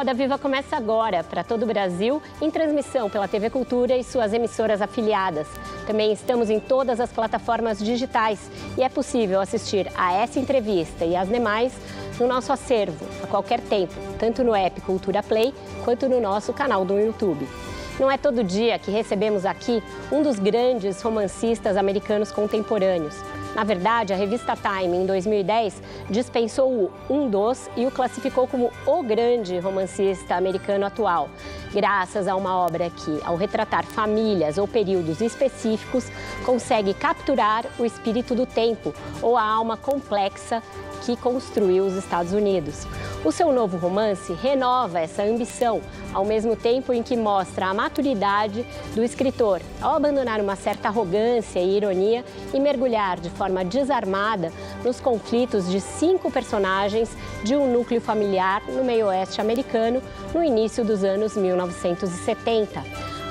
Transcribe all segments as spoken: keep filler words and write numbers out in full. Roda Viva começa agora para todo o Brasil, em transmissão pela T V Cultura e suas emissoras afiliadas. Também estamos em todas as plataformas digitais e é possível assistir a essa entrevista e as demais no nosso acervo, a qualquer tempo, tanto no app Cultura Play quanto no nosso canal do YouTube. Não é todo dia que recebemos aqui um dos grandes romancistas americanos contemporâneos. Na verdade, a revista Time, em dois mil e dez, dispensou um dos e o classificou como o grande romancista americano atual, graças a uma obra que, ao retratar famílias ou períodos específicos, consegue capturar o espírito do tempo ou a alma complexa que construiu os Estados Unidos. O seu novo romance renova essa ambição, ao mesmo tempo em que mostra a maturidade do escritor, ao abandonar uma certa arrogância e ironia e mergulhar de forma desarmada nos conflitos de cinco personagens de um núcleo familiar no meio-oeste americano no início dos anos mil novecentos e setenta.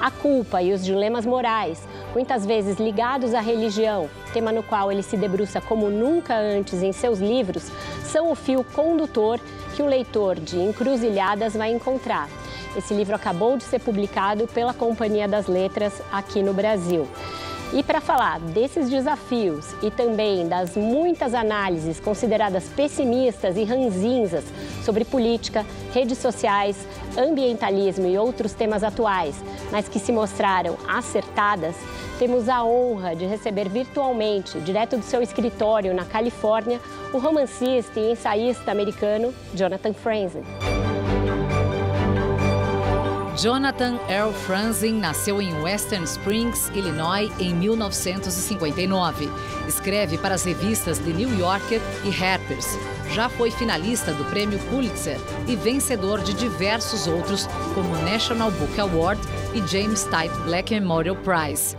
A culpa e os dilemas morais, muitas vezes ligados à religião, tema no qual ele se debruça como nunca antes em seus livros, são o fio condutor que o leitor de Encruzilhadas vai encontrar. Esse livro acabou de ser publicado pela Companhia das Letras aqui no Brasil. E para falar desses desafios e também das muitas análises consideradas pessimistas e ranzinzas sobre política, redes sociais, ambientalismo e outros temas atuais, mas que se mostraram acertadas, temos a honra de receber virtualmente, direto do seu escritório na Califórnia, o romancista e ensaísta americano Jonathan Franzen. Jonathan Earl Franzen nasceu em Western Springs, Illinois, em mil novecentos e cinquenta e nove. Escreve para as revistas The New Yorker e Harper's. Já foi finalista do prêmio Pulitzer e vencedor de diversos outros, como o National Book Award e James Tite Black Memorial Prize.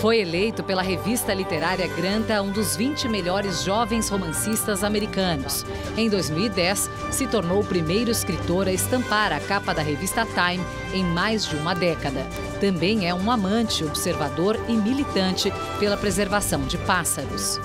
Foi eleito pela revista literária Granta um dos vinte melhores jovens romancistas americanos. Em dois mil e dez, se tornou o primeiro escritor a estampar a capa da revista Time em mais de uma década. Também é um amante, observador e militante pela preservação de pássaros.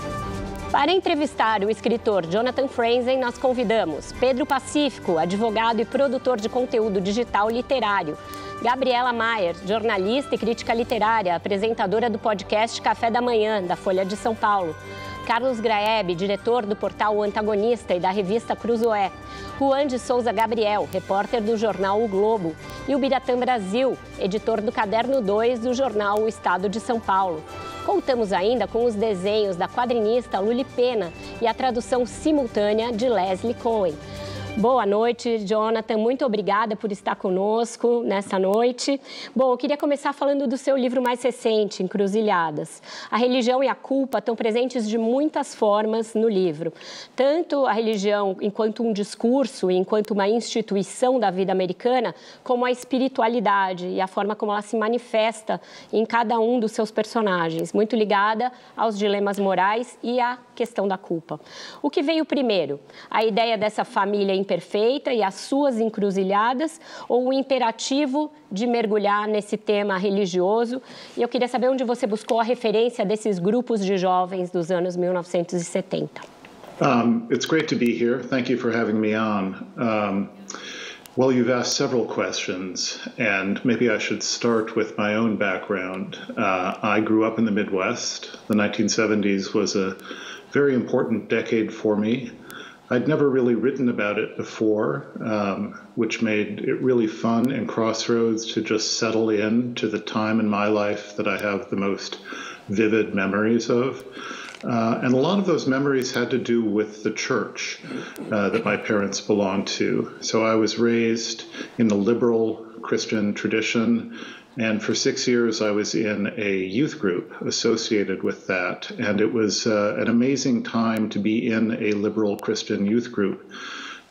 Para entrevistar o escritor Jonathan Franzen, nós convidamos Pedro Pacífico, advogado e produtor de conteúdo digital literário. Gabriela Mayer, jornalista e crítica literária, apresentadora do podcast Café da Manhã, da Folha de São Paulo. Carlos Graieb, diretor do portal O Antagonista e da revista Cruzoé. Ruan de Souza Gabriel, repórter do jornal O Globo. E Ubiratan Brasil, editor do Caderno dois do jornal O Estado de São Paulo. Contamos ainda com os desenhos da quadrinista Julie Pena e a tradução simultânea de Leslie Cohen. Boa noite, Jonathan. Muito obrigada por estar conosco nessa noite. Bom, eu queria começar falando do seu livro mais recente, Encruzilhadas. A religião e a culpa estão presentes de muitas formas no livro. Tanto a religião enquanto um discurso, enquanto uma instituição da vida americana, como a espiritualidade e a forma como ela se manifesta em cada um dos seus personagens, muito ligada aos dilemas morais e à questão da culpa. O que veio primeiro? A ideia dessa família em perfeita e as suas encruzilhadas, ou o imperativo de mergulhar nesse tema religioso? E eu queria saber onde você buscou a referência desses grupos de jovens dos anos mil novecentos e setenta. Um, it's great to be here. Thank you for having me on. Um, well, you've asked several questions, and maybe I should start with my own background. Uh, I grew up in the Midwest. The nineteen seventies was a very important decade for me. I'd never really written about it before, um, which made it really fun in Crossroads to just settle in to the time in my life that I have the most vivid memories of. Uh, and a lot of those memories had to do with the church uh, that my parents belonged to. So I was raised in the liberal Christian tradition. And for six years, I was in a youth group associated with that. And it was uh, an amazing time to be in a liberal Christian youth group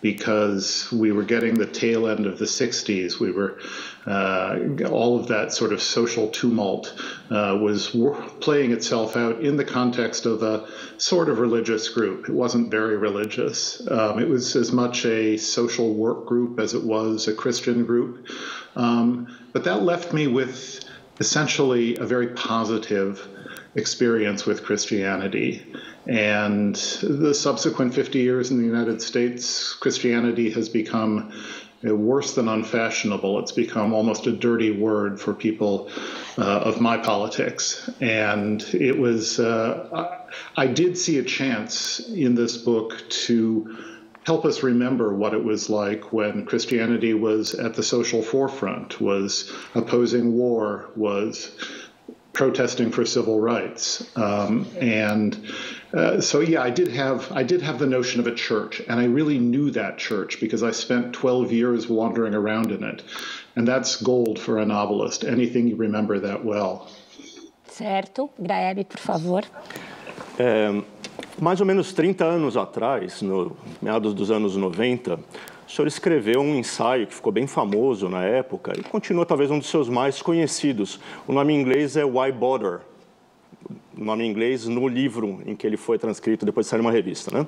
because we were getting the tail end of the sixties. We were, uh, all of that sort of social tumult uh, was playing itself out in the context of a sort of religious group. It wasn't very religious. Um, it was as much a social work group as it was a Christian group. Um, but that left me with essentially a very positive experience with Christianity. And the subsequent fifty years in the United States, Christianity has become worse than unfashionable. It's become almost a dirty word for people uh, of my politics. And it was, uh, I did see a chance in this book to help us remember what it was like when Christianity was at the social forefront, was opposing war, was protesting for civil rights. Um, and uh, so, yeah, I did have I did have the notion of a church, and I really knew that church because I spent twelve years wandering around in it. And that's gold for a novelist, anything you remember that well. Certo. Graieb, por favor. Um, mais ou menos trinta anos atrás, no meados dos anos noventa, o senhor escreveu um ensaio que ficou bem famoso na época e continua talvez um dos seus mais conhecidos. O nome em inglês é Why Bother? O nome em inglês no livro em que ele foi transcrito depois de sair uma revista, né?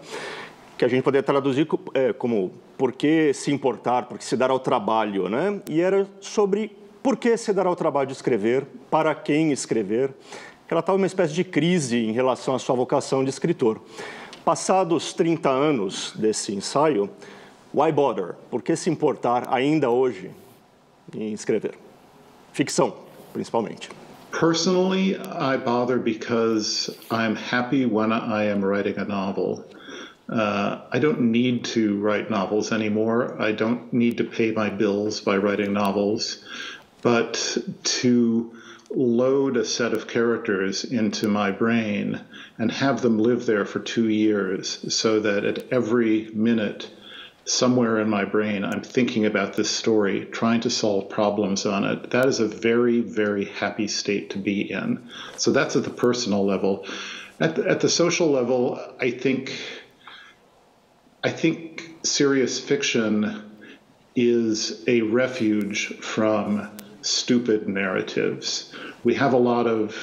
Que a gente poderia traduzir como por que se importar, por que se dar ao trabalho, né? E era sobre por que se dar ao trabalho de escrever, para quem escrever. Ela estava em uma espécie de crise em relação à sua vocação de escritor. Passados trinta anos desse ensaio, why bother? Por que se importar ainda hoje em escrever? Ficção, principalmente. Personally, I bother because I'm happy when I am writing a novel. Uh, I don't need to write novels anymore. I don't need to pay my bills by writing novels. But to load a set of characters into my brain and have them live there for two years so that at every minute somewhere in my brain, I'm thinking about this story, trying to solve problems on it. That is a very, very happy state to be in. So that's at the personal level. At the, at the social level, I think, I think serious fiction is a refuge from stupid narratives. We have a lot of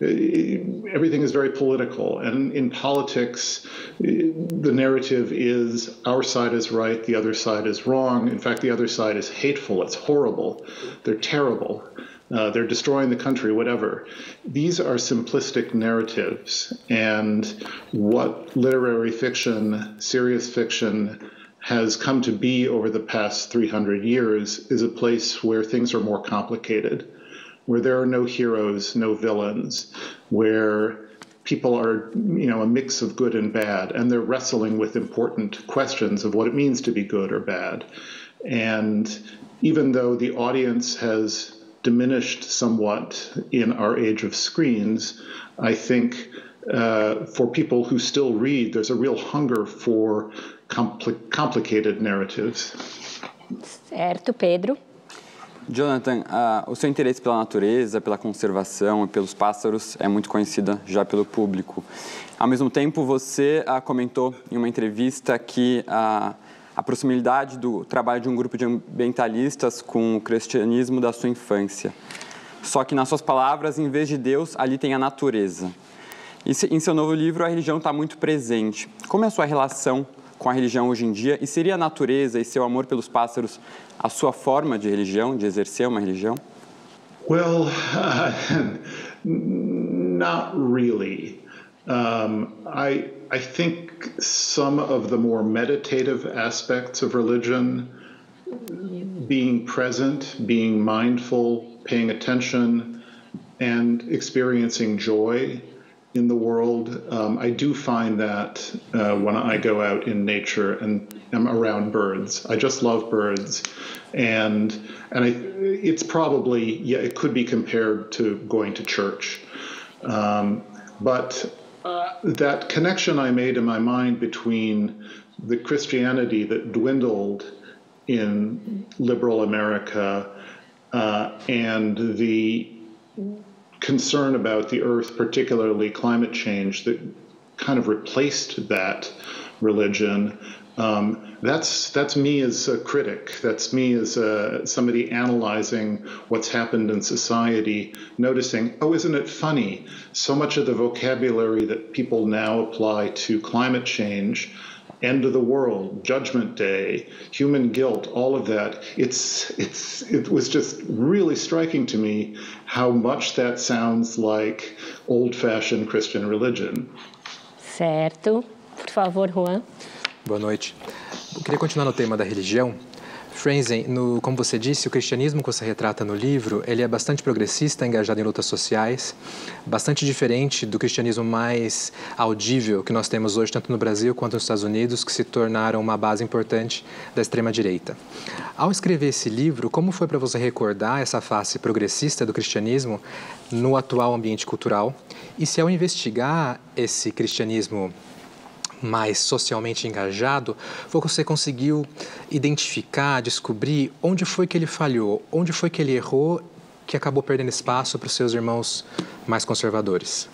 everything is very political, and in politics, the narrative is our side is right, the other side is wrong. In fact, the other side is hateful, it's horrible, they're terrible, uh, they're destroying the country, whatever. These are simplistic narratives, and what literary fiction, serious fiction, has come to be over the past three hundred years is a place where things are more complicated, where there are no heroes, no villains, where people are, you know, a mix of good and bad, and they're wrestling with important questions of what it means to be good or bad. And even though the audience has diminished somewhat in our age of screens, I think uh, for people who still read, there's a real hunger for compli- complicated narratives. Certo, Pedro. Jonathan, uh, o seu interesse pela natureza, pela conservação e pelos pássaros é muito conhecida já pelo público. Ao mesmo tempo, você uh, comentou em uma entrevista que uh, a proximidade do trabalho de um grupo de ambientalistas com o cristianismo da sua infância. Só que, nas suas palavras, em vez de Deus, ali tem a natureza. E se, em seu novo livro, a religião está muito presente. Como é a sua relação com a religião hoje em dia? E seria a natureza e seu amor pelos pássaros a sua forma de religião, de exercer uma religião? Well, uh, not really. Um, I, I think some of the more meditative aspects of religion, being present, being mindful, paying attention, and experiencing joy in the world, um, I do find that uh, when I go out in nature and am around birds, I just love birds, and and I, it's probably, yeah, it could be compared to going to church, um, but uh, that connection I made in my mind between the Christianity that dwindled in liberal America uh, and the concern about the earth, particularly climate change, that kind of replaced that religion. Um, that's that's me as a critic. That's me as a, somebody analyzing what's happened in society, noticing, oh, isn't it funny? So much of the vocabulary that people now apply to climate change, end of the world, judgment day, human guilt, all of that. It's, it's, it was just really striking to me how much that sounds like old-fashioned Christian religion. Certo. Por favor, Juan. Boa noite. Eu queria continuar no tema da religião. Franzen, no, como você disse, o cristianismo que você retrata no livro, ele é bastante progressista, engajado em lutas sociais, bastante diferente do cristianismo mais audível que nós temos hoje, tanto no Brasil quanto nos Estados Unidos, que se tornaram uma base importante da extrema-direita. Ao escrever esse livro, como foi para você recordar essa face progressista do cristianismo no atual ambiente cultural? E se ao investigar esse cristianismo mais socialmente engajado, você conseguiu identificar, descobrir onde foi que ele falhou, onde foi que ele errou, que acabou perdendo espaço para os seus irmãos mais conservadores?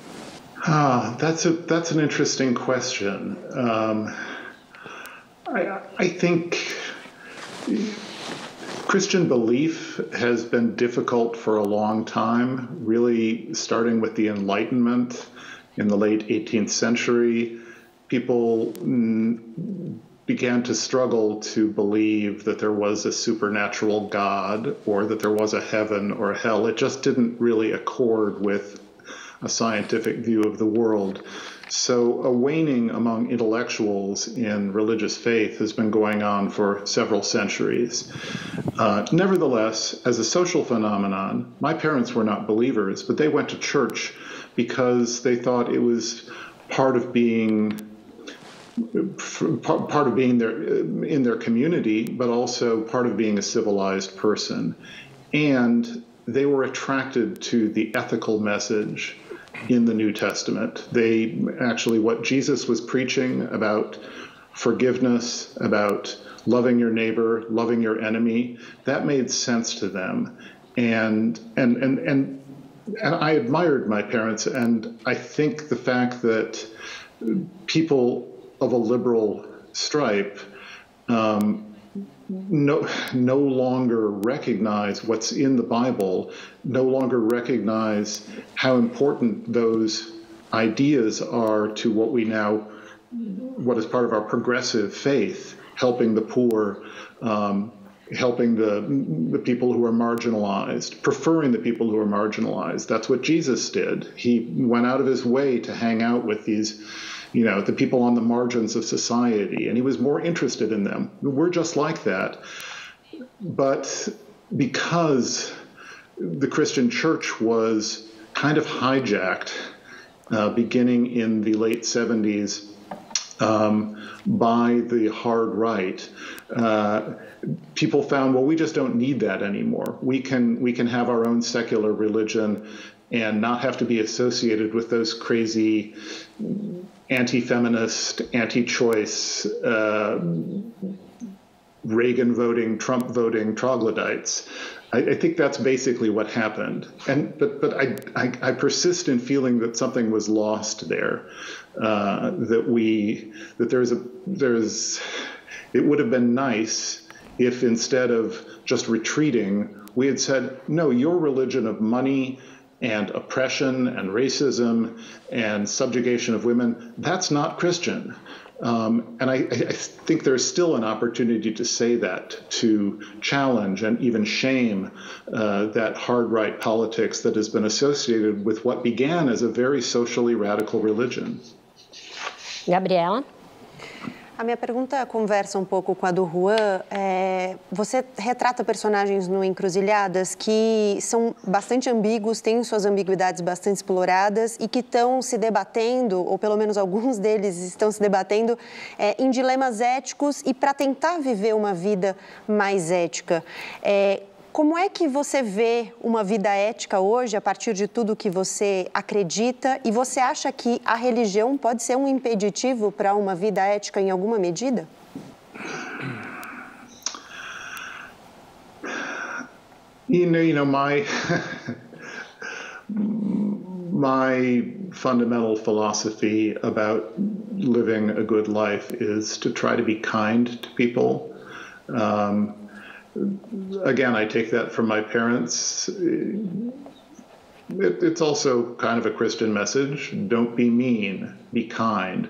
Ah, that's a, that's an interesting question. Um, I, I think Christian belief has been difficult for a long time, really starting with the Enlightenment in the late eighteenth century. People began to struggle to believe that there was a supernatural God or that there was a heaven or a hell. It just didn't really accord with a scientific view of the world. So a waning among intellectuals in religious faith has been going on for several centuries. Uh, nevertheless, as a social phenomenon, my parents were not believers, but they went to church because they thought it was part of being part of being their, in their community, but also part of being a civilized person. And they were attracted to the ethical message in the New Testament. They actually, what Jesus was preaching about forgiveness, about loving your neighbor, loving your enemy, that made sense to them. And, and, and, and, and I admired my parents. And I think the fact that people of a liberal stripe um, no, no longer recognize what's in the Bible, no longer recognize how important those ideas are to what we now, what is part of our progressive faith, helping the poor, um, helping the, the people who are marginalized, preferring the people who are marginalized. That's what Jesus did. He went out of his way to hang out with these, you know, the people on the margins of society, and he was more interested in them. We're just like that. But because the Christian church was kind of hijacked uh, beginning in the late seventies um, by the hard right, uh, people found, well, we just don't need that anymore. We can, we can have our own secular religion and not have to be associated with those crazy anti-feminist, anti-choice, uh, Reagan voting, Trump voting troglodytes. I, I think that's basically what happened. And but but I, I I persist in feeling that something was lost there. Uh, that we that there's a there's it would have been nice if instead of just retreating, we had said, no, your religion of money and oppression and racism and subjugation of women, that's not Christian. Um, and I, I think there's still an opportunity to say that, to challenge and even shame uh, that hard right politics that has been associated with what began as a very socially radical religion. Gabriela? A minha pergunta conversa um pouco com a do Ruan. É, você retrata personagens no Encruzilhadas que são bastante ambíguos, têm suas ambiguidades bastante exploradas e que estão se debatendo, ou pelo menos alguns deles estão se debatendo, é, em dilemas éticos e para tentar viver uma vida mais ética. É, como é que você vê uma vida ética hoje, a partir de tudo que você acredita? E você acha que a religião pode ser um impeditivo para uma vida ética em alguma medida? You know, you know, my my fundamental philosophy about living a good life is to try to be kind to people. Um, Again, I take that from my parents. It, it's also kind of a Christian message. Don't be mean, be kind.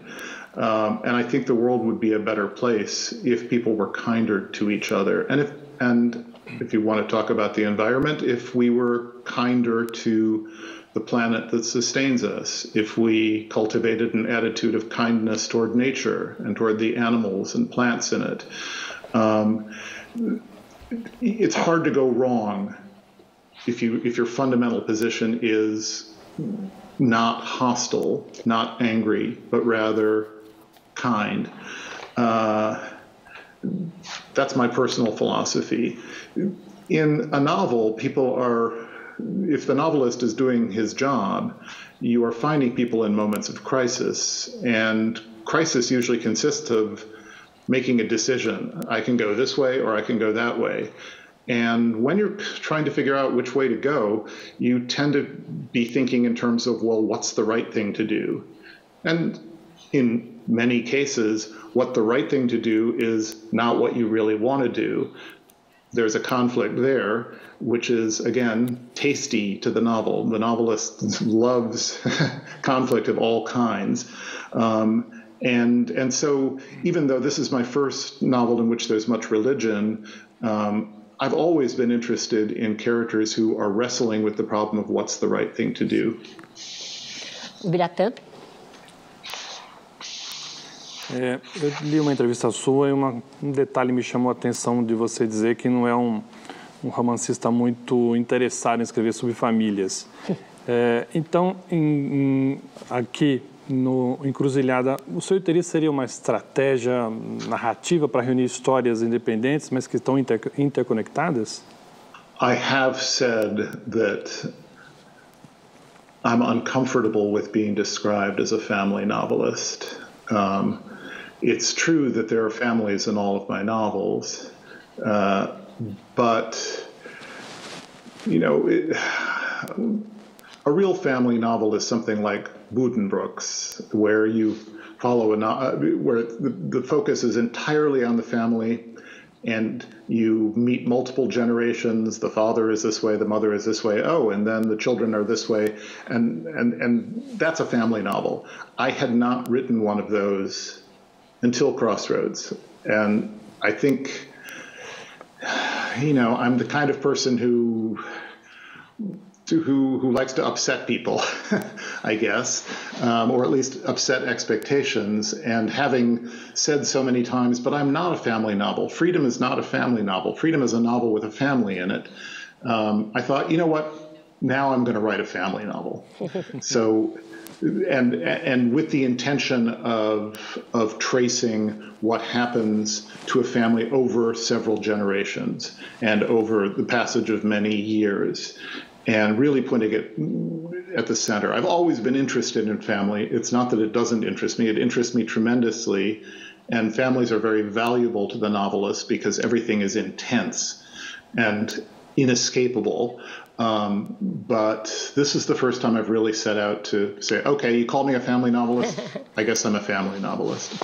Um, and I think the world would be a better place if people were kinder to each other. And if, and if you want to talk about the environment, if we were kinder to the planet that sustains us, if we cultivated an attitude of kindness toward nature and toward the animals and plants in it. Um, it's hard to go wrong if you if your fundamental position is not hostile, not angry, but rather kind. Uh, that's my personal philosophy. In a novel, people are, if the novelist is doing his job, you are finding people in moments of crisis, and crisis usually consists of making a decision. I can go this way or I can go that way. And when you're trying to figure out which way to go, you tend to be thinking in terms of, well, what's the right thing to do? And in many cases, what the right thing to do is not what you really want to do. There's a conflict there, which is, again, tasty to the novel. The novelist loves conflict of all kinds. Um, and, and so even though this is my first novel in which there's much religion, um, I've always been interested in characters who are wrestling with the problem of what's the right thing to do. Ubiratan? É, eu li uma entrevista sua e uma, um detalhe me chamou a atenção de você dizer que não é um, um romancista muito interessado em escrever sobre famílias. É, então, em, em, aqui no Encruzilhada, o seu interesse seria uma estratégia narrativa para reunir histórias independentes, mas que estão inter, interconectadas? I have said that I'm uncomfortable with being described as a family novelist. Um, It's true that there are families in all of my novels, uh, but, you know, it, a real family novel is something like Buddenbrook's, where you follow a no- where the, the focus is entirely on the family, and you meet multiple generations. The father is this way, the mother is this way. Oh, and then the children are this way, and and and that's a family novel. I had not written one of those until Crossroads. And I think, you know, I'm the kind of person who who, who likes to upset people, I guess, um, or at least upset expectations. And having said so many times, but I'm not a family novel. Freedom is not a family novel. Freedom is a novel with a family in it. Um, I thought, you know what, now I'm going to write a family novel. So... And, and with the intention of, of tracing what happens to a family over several generations and over the passage of many years, and really putting it at the center. I've always been interested in family. It's not that it doesn't interest me. It interests me tremendously, and families are very valuable to the novelist because everything is intense and inescapable. Um, but this is the first time I've really set out to say, okay, you call me a family novelist, I guess I'm a family novelist.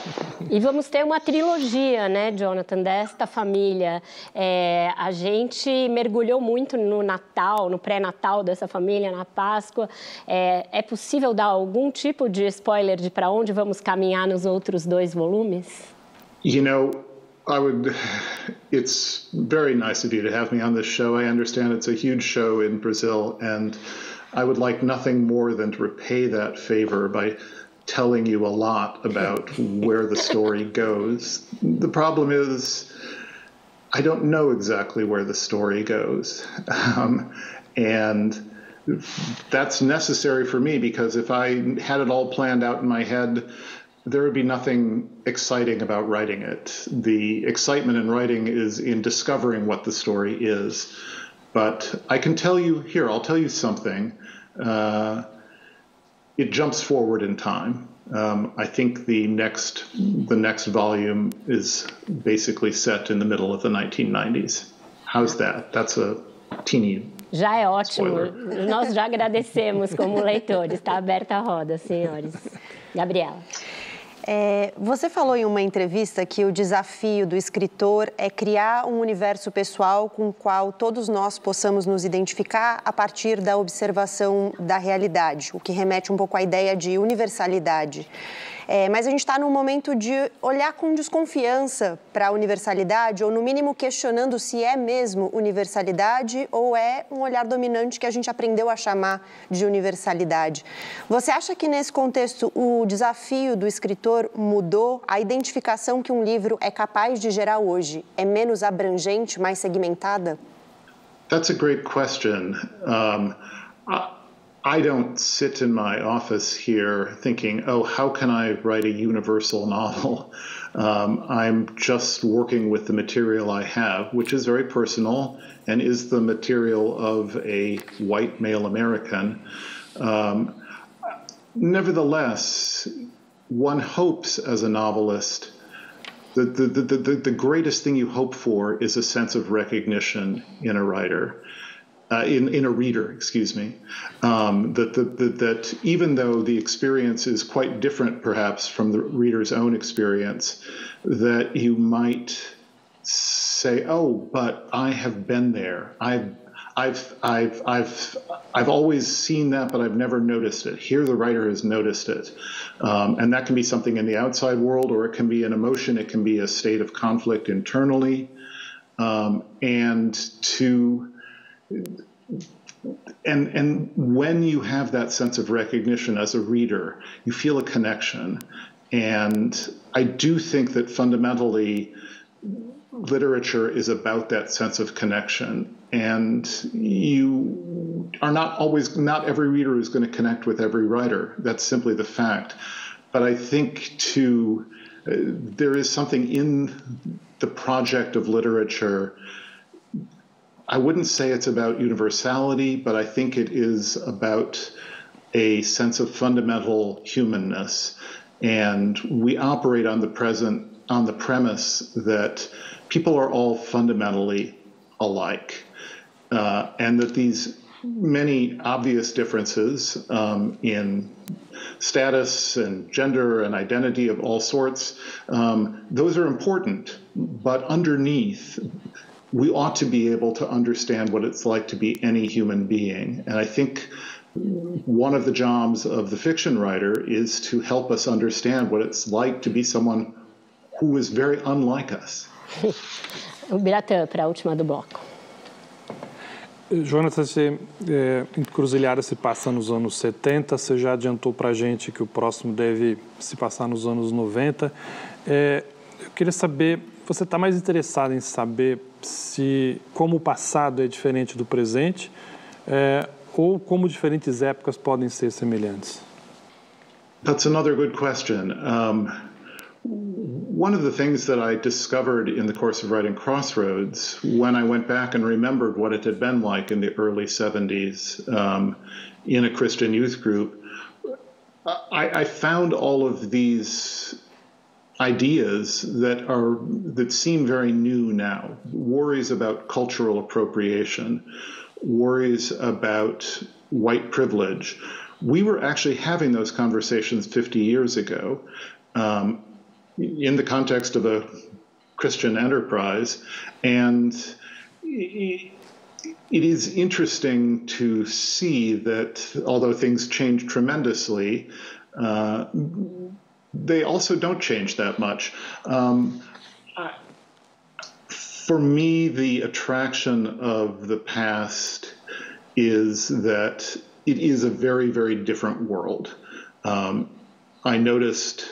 E vamos ter uma trilogia, né, Jonathan, desta família. É, a gente mergulhou muito no Natal, no pré-Natal dessa família, na Páscoa. É, é possível dar algum tipo de spoiler de para onde vamos caminhar nos outros dois volumes? You know, I would, it's very nice of you to have me on this show. I understand it's a huge show in Brazil, and I would like nothing more than to repay that favor by telling you a lot about where the story goes. The problem is, I don't know exactly where the story goes. Um, and that's necessary for me, because if I had it all planned out in my head, there would be nothing exciting about writing it. The excitement in writing is in discovering what the story is. But I can tell you here, I'll tell you something. Uh, it jumps forward in time. Um, I think the next, the next volume is basically set in the middle of the nineteen nineties. How's that? That's a teeny... Já é ótimo. Spoiler. Nós já agradecemos como leitores. Está aberta a roda, senhores. Gabriela. É, você falou em uma entrevista que o desafio do escritor é criar um universo pessoal com o qual todos nós possamos nos identificar a partir da observação da realidade, o que remete um pouco à ideia de universalidade. É, mas a gente está num momento de olhar com desconfiança para a universalidade, ou no mínimo questionando se é mesmo universalidade ou é um olhar dominante que a gente aprendeu a chamar de universalidade. Você acha que nesse contexto o desafio do escritor mudou? A identificação que um livro é capaz de gerar hoje é menos abrangente, mais segmentada? That's a great question. Um, I... I don't sit in my office here thinking, oh, how can I write a universal novel? Um, I'm just working with the material I have, which is very personal and is the material of a white male American. Um, nevertheless, one hopes as a novelist, the, the, the, the, the greatest thing you hope for is a sense of recognition in a writer. Uh, in, in a reader, excuse me, um, that, that, that, that even though the experience is quite different perhaps from the reader's own experience, that you might say, oh, but I have been there. I've, I've, I've, I've, I've always seen that, but I've never noticed it. Here the writer has noticed it. Um, and that can be something in the outside world, or it can be an emotion. It can be a state of conflict internally. Um, and to... And, and when you have that sense of recognition as a reader, you feel a connection. And I do think that fundamentally literature is about that sense of connection. And you are not always, not every reader is going to connect with every writer. That's simply the fact. But I think to, uh, there is something in the project of literature. I wouldn't say it's about universality, but I think it is about a sense of fundamental humanness. And we operate on the present, on the premise that people are all fundamentally alike, uh, and that these many obvious differences um, in status and gender and identity of all sorts, um, those are important, but underneath, we ought to be able to understand what it's like to be any human being. And I think one of the jobs of the fiction writer is to help us understand what it's like to be someone who is very unlike us. Ubiratan, para a última do bloco. Jonathan, se, é, Encruzilhada se passa nos anos setenta, você já adiantou para a gente que o próximo deve se passar nos anos noventa. É, eu queria saber, você está mais interessado em saber se como o passado é diferente do presente, é, ou como diferentes épocas podem ser semelhantes? That's another good question. Um, one of the things that I discovered in the course of writing Crossroads, when I went back and remembered what it had been like in the early seventies um, in a Christian youth group, I, I found all of these ideas that are that seem very new now, worries about cultural appropriation, worries about white privilege. We were actually having those conversations fifty years ago um, in the context of a Christian enterprise. And it is interesting to see that although things change tremendously, uh, they also don't change that much. Um, for me, the attraction of the past is that it is a very, very different world. Um, I noticed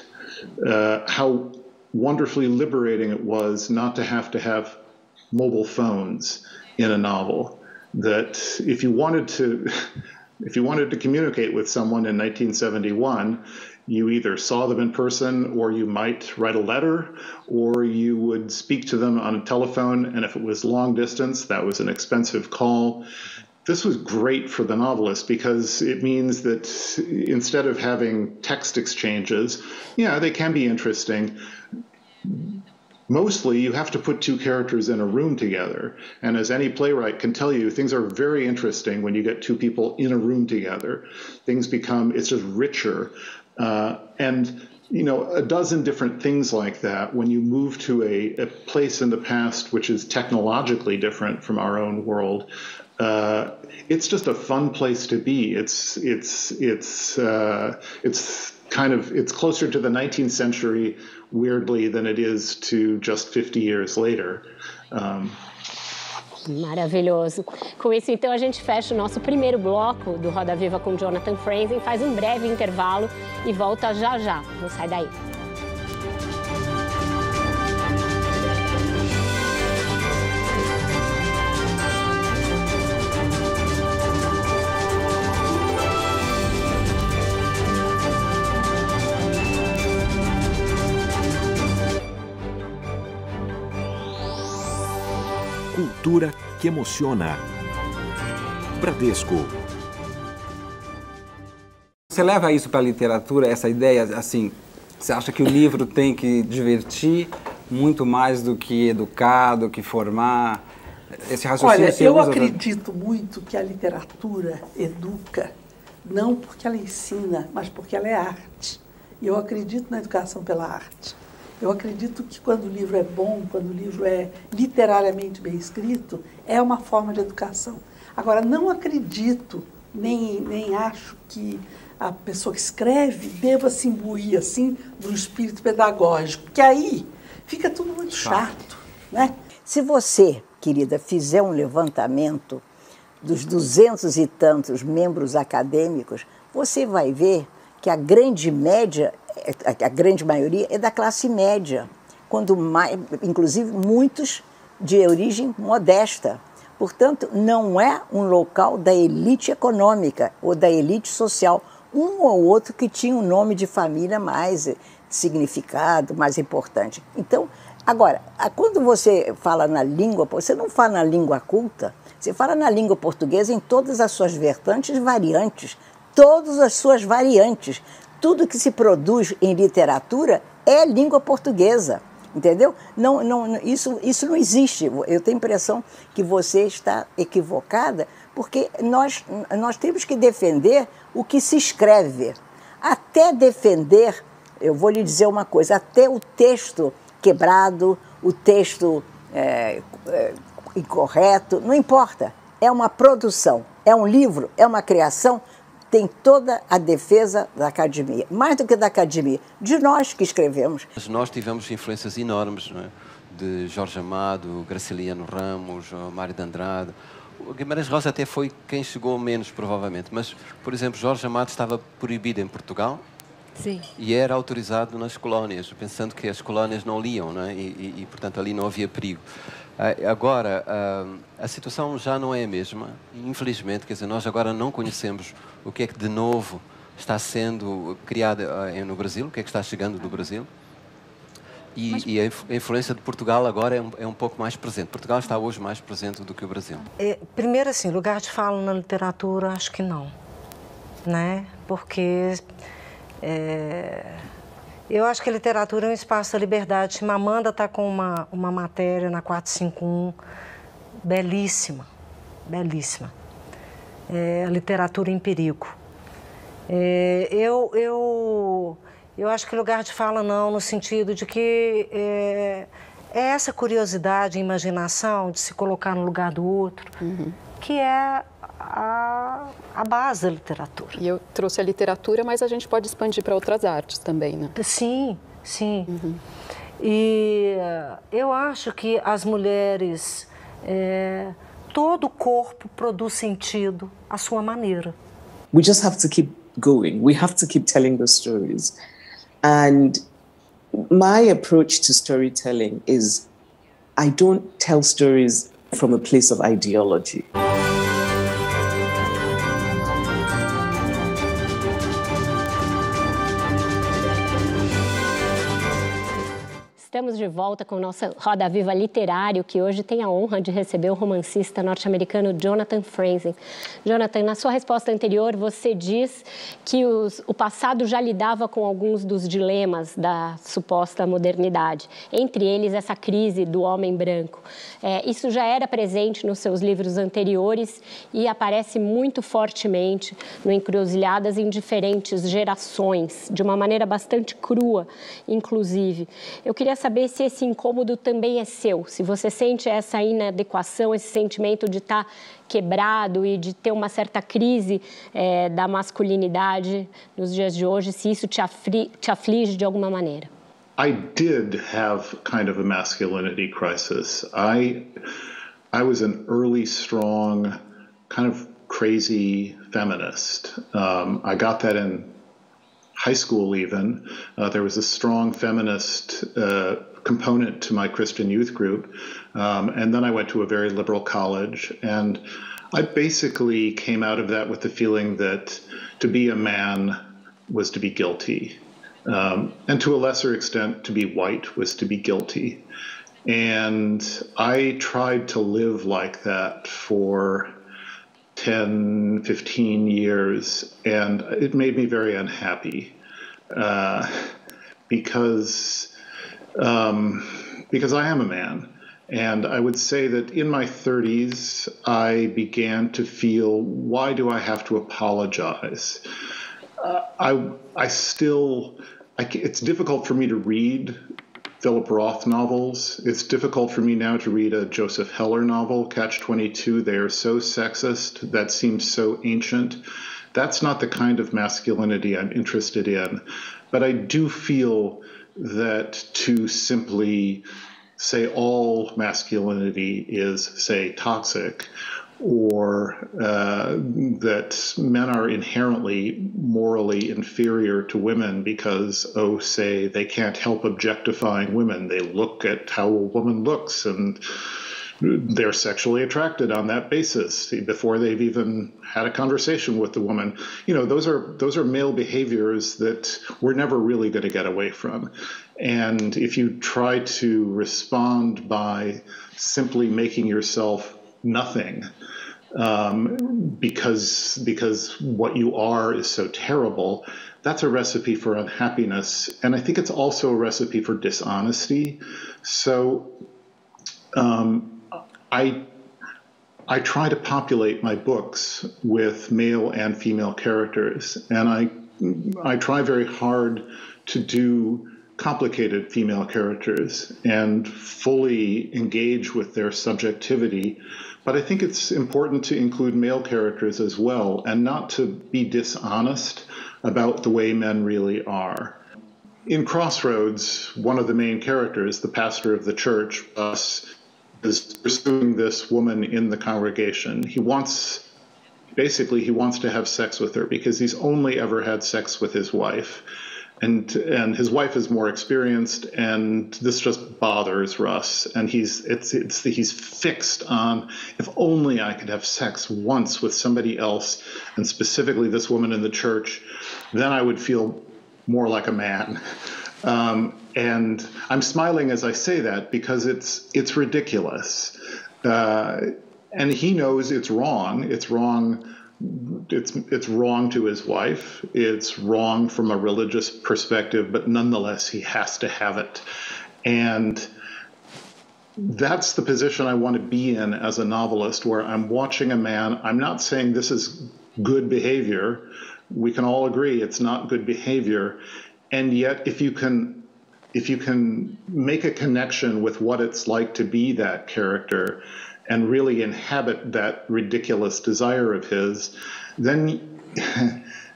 uh, how wonderfully liberating it was not to have to have mobile phones in a novel, that if you wanted to, if you wanted to communicate with someone in nineteen seventy-one, you either saw them in person, or you might write a letter, or you would speak to them on a telephone. And if it was long distance, that was an expensive call. This was great for the novelist because it means that instead of having text exchanges, yeah, they can be interesting. Mostly, you have to put two characters in a room together. And as any playwright can tell you, things are very interesting when you get two people in a room together. Things become, it's just richer. Uh, and, you know, a dozen different things like that, when you move to a, a place in the past which is technologically different from our own world, uh, it's just a fun place to be. It's, it's, it's, uh, it's kind of, it's closer to the nineteenth century, weirdly, than it is to just fifty years later. Um, Maravilhoso. Com isso, então, a gente fecha o nosso primeiro bloco do Roda Viva com Jonathan Franzen, faz um breve intervalo e volta já já. Não sai daí. Cultura que emociona. Bradesco. Você leva isso para a literatura, essa ideia, assim, você acha que o livro tem que divertir muito mais do que educar, do que formar? Esse raciocínio. Olha, eu acredito muito que a literatura educa, não porque ela ensina, mas porque ela é arte. E eu acredito na educação pela arte. Eu acredito que quando o livro é bom, quando o livro é literariamente bem escrito, é uma forma de educação. Agora, não acredito, nem, nem acho que a pessoa que escreve deva se imbuir, assim, do espírito pedagógico, porque aí fica tudo muito chato, né? Se você, querida, fizer um levantamento dos duzentos e tantos membros acadêmicos, você vai ver que a grande média, a grande maioria, é da classe média, quando mais, inclusive muitos de origem modesta. Portanto, não é um local da elite econômica ou da elite social. Um ou outro que tinha um nome de família mais significado, mais importante. Então, agora, quando você fala na língua, você não fala na língua culta, você fala na língua portuguesa em todas as suas vertentes e variantes, todas as suas variantes. Tudo que se produz em literatura é língua portuguesa, entendeu? Não, não, isso, isso não existe. Eu tenho a impressão que você está equivocada, porque nós, nós temos que defender o que se escreve. Até defender, eu vou lhe dizer uma coisa, até o texto quebrado, o texto é, é, incorreto, não importa. É uma produção, é um livro, é uma criação, tem toda a defesa da academia, mais do que da academia, de nós que escrevemos. Mas nós tivemos influências enormes, não é? De Jorge Amado, Graciliano Ramos, Mário de Andrade. O Guimarães Rosa até foi quem chegou menos, provavelmente, mas, por exemplo, Jorge Amado estava proibido em Portugal. Sim. E era autorizado nas colónias, pensando que as colónias não liam, não é? e, e, portanto, ali não havia perigo. Agora, a situação já não é a mesma, infelizmente, quer dizer, nós agora não conhecemos o que é que de novo está sendo criado no Brasil, o que é que está chegando do Brasil, e, Mas... e a influência de Portugal agora é um, é um pouco mais presente. Portugal está hoje mais presente do que o Brasil. É, primeiro, assim, lugar de fala na literatura, acho que não, né? Porque é... eu acho que a literatura é um espaço da liberdade. Mamanda está com uma, uma matéria na quatro cinco um belíssima, belíssima. É, a literatura em perigo. É, eu, eu, eu acho que lugar de fala não, no sentido de que é, é essa curiosidade, imaginação de se colocar no lugar do outro, uhum, que é a, a base da literatura. E eu trouxe a literatura, mas a gente pode expandir para outras artes também, né? Sim, sim. Uhum. E eu acho que as mulheres, é, todo corpo produz sentido à sua maneira. We just have to keep going. We have to keep telling the stories. And my approach to storytelling is I don't tell stories from a place of ideology. Estamos de volta com o nosso Roda Viva Literário, que hoje tem a honra de receber o romancista norte-americano Jonathan Franzen. Jonathan, na sua resposta anterior, você diz que os, o passado já lidava com alguns dos dilemas da suposta modernidade, entre eles essa crise do homem branco. É, isso já era presente nos seus livros anteriores e aparece muito fortemente no Encruzilhadas em diferentes gerações, de uma maneira bastante crua, inclusive. Eu queria saber se esse incômodo também é seu, se você sente essa inadequação, esse sentimento de estar quebrado e de ter uma certa crise é, da masculinidade nos dias de hoje, se isso te, afli- te aflige de alguma maneira. I did have kind of a masculinity crisis. I, I was an early, strong, kind of crazy feminist. Um, I got that in high school even. Uh, there was a strong feminist uh, component to my Christian youth group. Um, and then I went to a very liberal college. And I basically came out of that with the feeling that to be a man was to be guilty. Um, and to a lesser extent, to be white was to be guilty. And I tried to live like that for ten, fifteen years, and it made me very unhappy uh, because, um, because I am a man. And I would say that in my thirties, I began to feel, why do I have to apologize? Uh, I, I still, I, it's difficult for me to read Philip Roth novels. It's difficult for me now to read a Joseph Heller novel, Catch twenty-two. They are so sexist. That seems so ancient. That's not the kind of masculinity I'm interested in. But I do feel that to simply say all masculinity is, say, toxic, or uh, that men are inherently morally inferior to women because, oh, say, they can't help objectifying women. They look at how a woman looks, and they're sexually attracted on that basis before they've even had a conversation with the woman. You know, those are those are male behaviors that we're never really going to get away from. And if you try to respond by simply making yourself nothing, um, because because what you are is so terrible, that's a recipe for unhappiness. And I think it's also a recipe for dishonesty. So um, I, I try to populate my books with male and female characters. And I, I try very hard to do complicated female characters and fully engage with their subjectivity. But I think it's important to include male characters as well, and not to be dishonest about the way men really are. In Crossroads, one of the main characters, the pastor of the church, is pursuing this woman in the congregation. He wants, basically, he wants to have sex with her because he's only ever had sex with his wife. And, and his wife is more experienced, and this just bothers Russ. And he's it's it's he's fixed on, if only I could have sex once with somebody else, and specifically this woman in the church, then I would feel more like a man. Um, and I'm smiling as I say that because it's it's ridiculous, uh, and he knows it's wrong. It's wrong. It's it's wrong to his wife. It's wrong from a religious perspective, but nonetheless, he has to have it. And that's the position I want to be in as a novelist, where I'm watching a man. I'm not saying this is good behavior. We can all agree it's not good behavior. And yet, if you can, if you can make a connection with what it's like to be that character, and really inhabit that ridiculous desire of his, then,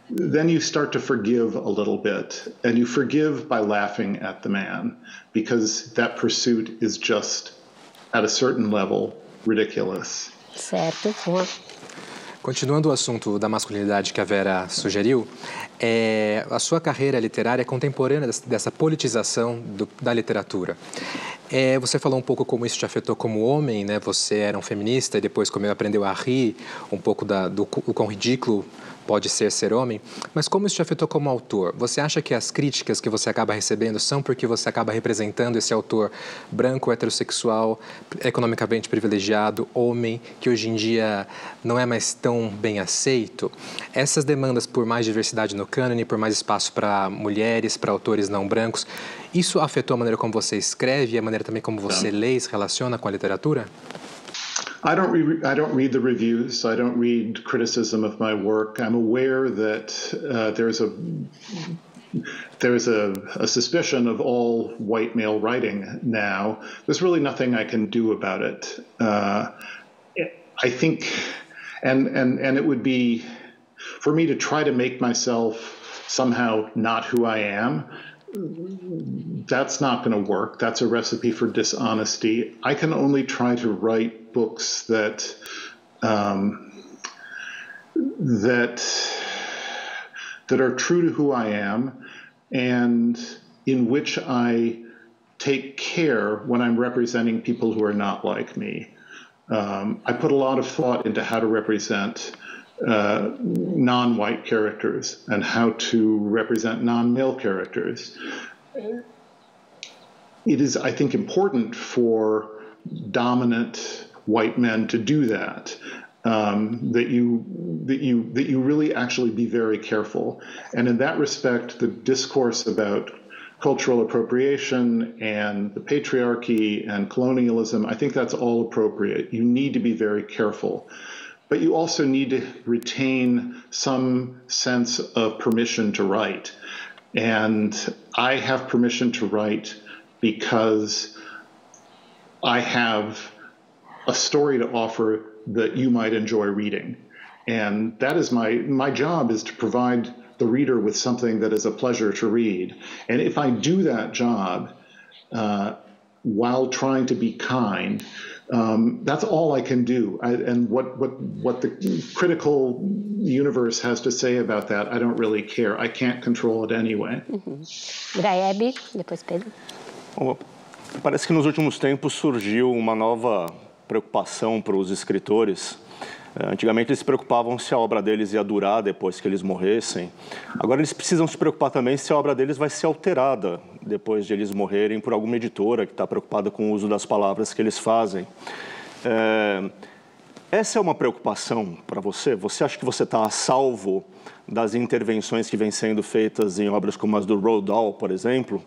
then you start to forgive a little bit. And you forgive by laughing at the man, because that pursuit is just, at a certain level, ridiculous. Certo. Continuando o assunto da masculinidade que a Vera sugeriu, é, a sua carreira literária é contemporânea dessa politização do, da literatura. É, você falou um pouco como isso te afetou como homem, né? Você era um feminista e depois como aprendeu a rir um pouco da, do, do quão ridículo pode ser ser homem. Mas como isso te afetou como autor? Você acha que as críticas que você acaba recebendo são porque você acaba representando esse autor branco, heterossexual, economicamente privilegiado, homem, que hoje em dia não é mais tão bem aceito? Essas demandas por mais diversidade no cânone, por mais espaço para mulheres, para autores não brancos, isso afetou a maneira como você escreve e a maneira também como você lê e se relaciona com a literatura? I don't re- I don't read the reviews. I don't read criticism of my work. I'm aware that uh, there's a there's a, a suspicion of all white male writing now. There's really nothing I can do about it. Uh, I think, and, and, and it would be, for me to try to make myself somehow not who I am, that's not going to work. That's a recipe for dishonesty. I can only try to write books that, um, that, that are true to who I am and in which I take care when I'm representing people who are not like me. Um, I put a lot of thought into how to represent uh, non-white characters and how to represent non-male characters. It is, I think, important for dominant white men to do that. Um, that you that you that you really actually be very careful, and in that respect, the discourse about cultural appropriation and the patriarchy and colonialism, I think that's all appropriate. You need to be very careful, but you also need to retain some sense of permission to write. And I have permission to write because I have a story to offer that you might enjoy reading. And that is my, my job is to provide the reader with something that is a pleasure to read. And if I do that job uh, while trying to be kind, um, that's all I can do. I, and what, what, what the critical universe has to say about that, I don't really care. I can't control it anyway. Mm-hmm. Graieb, depois Pedro. Bom, parece que nos últimos tempos surgiu uma nova preocupação para os escritores. Antigamente eles se preocupavam se a obra deles ia durar depois que eles morressem. Agora eles precisam se preocupar também se a obra deles vai ser alterada depois de eles morrerem por alguma editora que está preocupada com o uso das palavras que eles fazem. É... Essa é uma preocupação para você? Você acha que você está a salvo das intervenções que vêm sendo feitas em obras como as do Roald Dahl, por exemplo?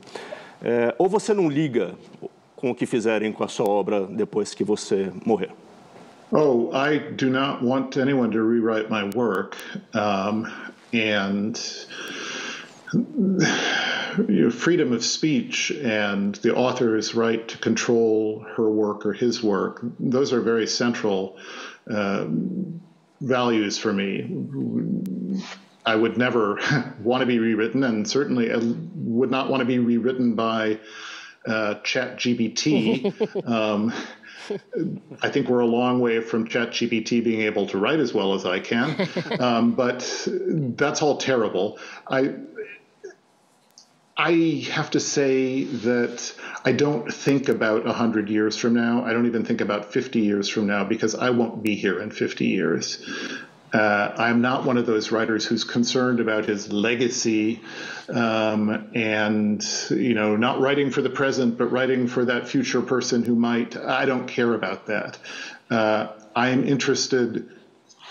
É... Ou você não liga com o que fizerem com a sua obra depois que você morrer? Oh, I do not want anyone to rewrite my work, um, and you know, freedom of speech and the author's right to control her work or his work, those are very central uh, values for me. I would never want to be rewritten, and certainly I would not want to be rewritten by uh, ChatGPT. Um, I think we're a long way from ChatGPT being able to write as well as I can, um, but that's all terrible. I, I have to say that I don't think about a hundred years from now. I don't even think about fifty years from now, because I won't be here in fifty years. Uh, I'm not one of those writers who's concerned about his legacy um, and, you know, not writing for the present, but writing for that future person who might. I don't care about that. Uh, I'm interested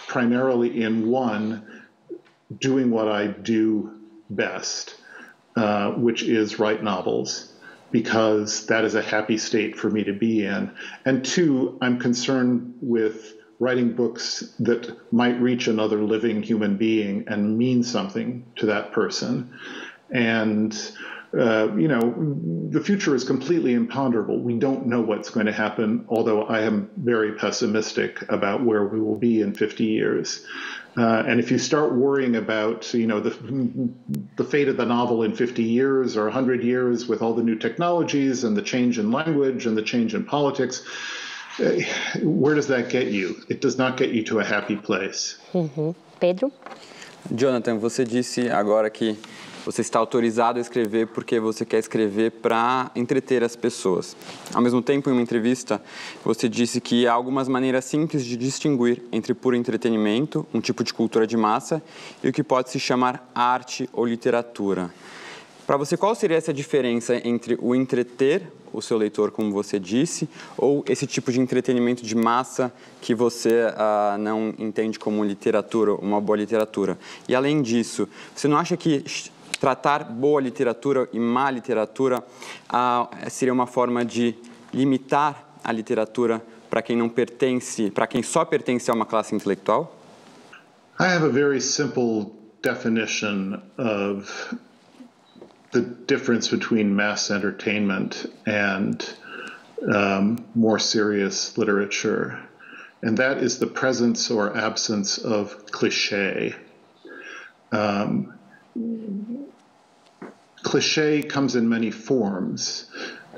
primarily in, one, doing what I do best, uh, which is write novels, because that is a happy state for me to be in. And two, I'm concerned with writing books that might reach another living human being and mean something to that person. And, uh, you know, the future is completely imponderable. We don't know what's going to happen, although I am very pessimistic about where we will be in fifty years. Uh, and if you start worrying about, you know, the, the fate of the novel in fifty years or a hundred years with all the new technologies and the change in language and the change in politics, where does that get you? It does not get you to a happy place. Uhum. Pedro? Jonathan, você disse agora que você está autorizado a escrever porque você quer escrever para entreter as pessoas. Ao mesmo tempo, em uma entrevista, você disse que há algumas maneiras simples de distinguir entre puro entretenimento, um tipo de cultura de massa, e o que pode se chamar arte ou literatura. Para você, qual seria essa diferença entre o entreter o seu leitor, como você disse, ou esse tipo de entretenimento de massa que você uh, não entende como literatura, uma boa literatura? E, além disso, você não acha que tratar boa literatura e má literatura uh, seria uma forma de limitar a literatura para quem não pertence, para quem só pertence a uma classe intelectual? I have a very simple definition of the difference between mass entertainment and um, more serious literature. And that is the presence or absence of cliché. Um, cliché comes in many forms.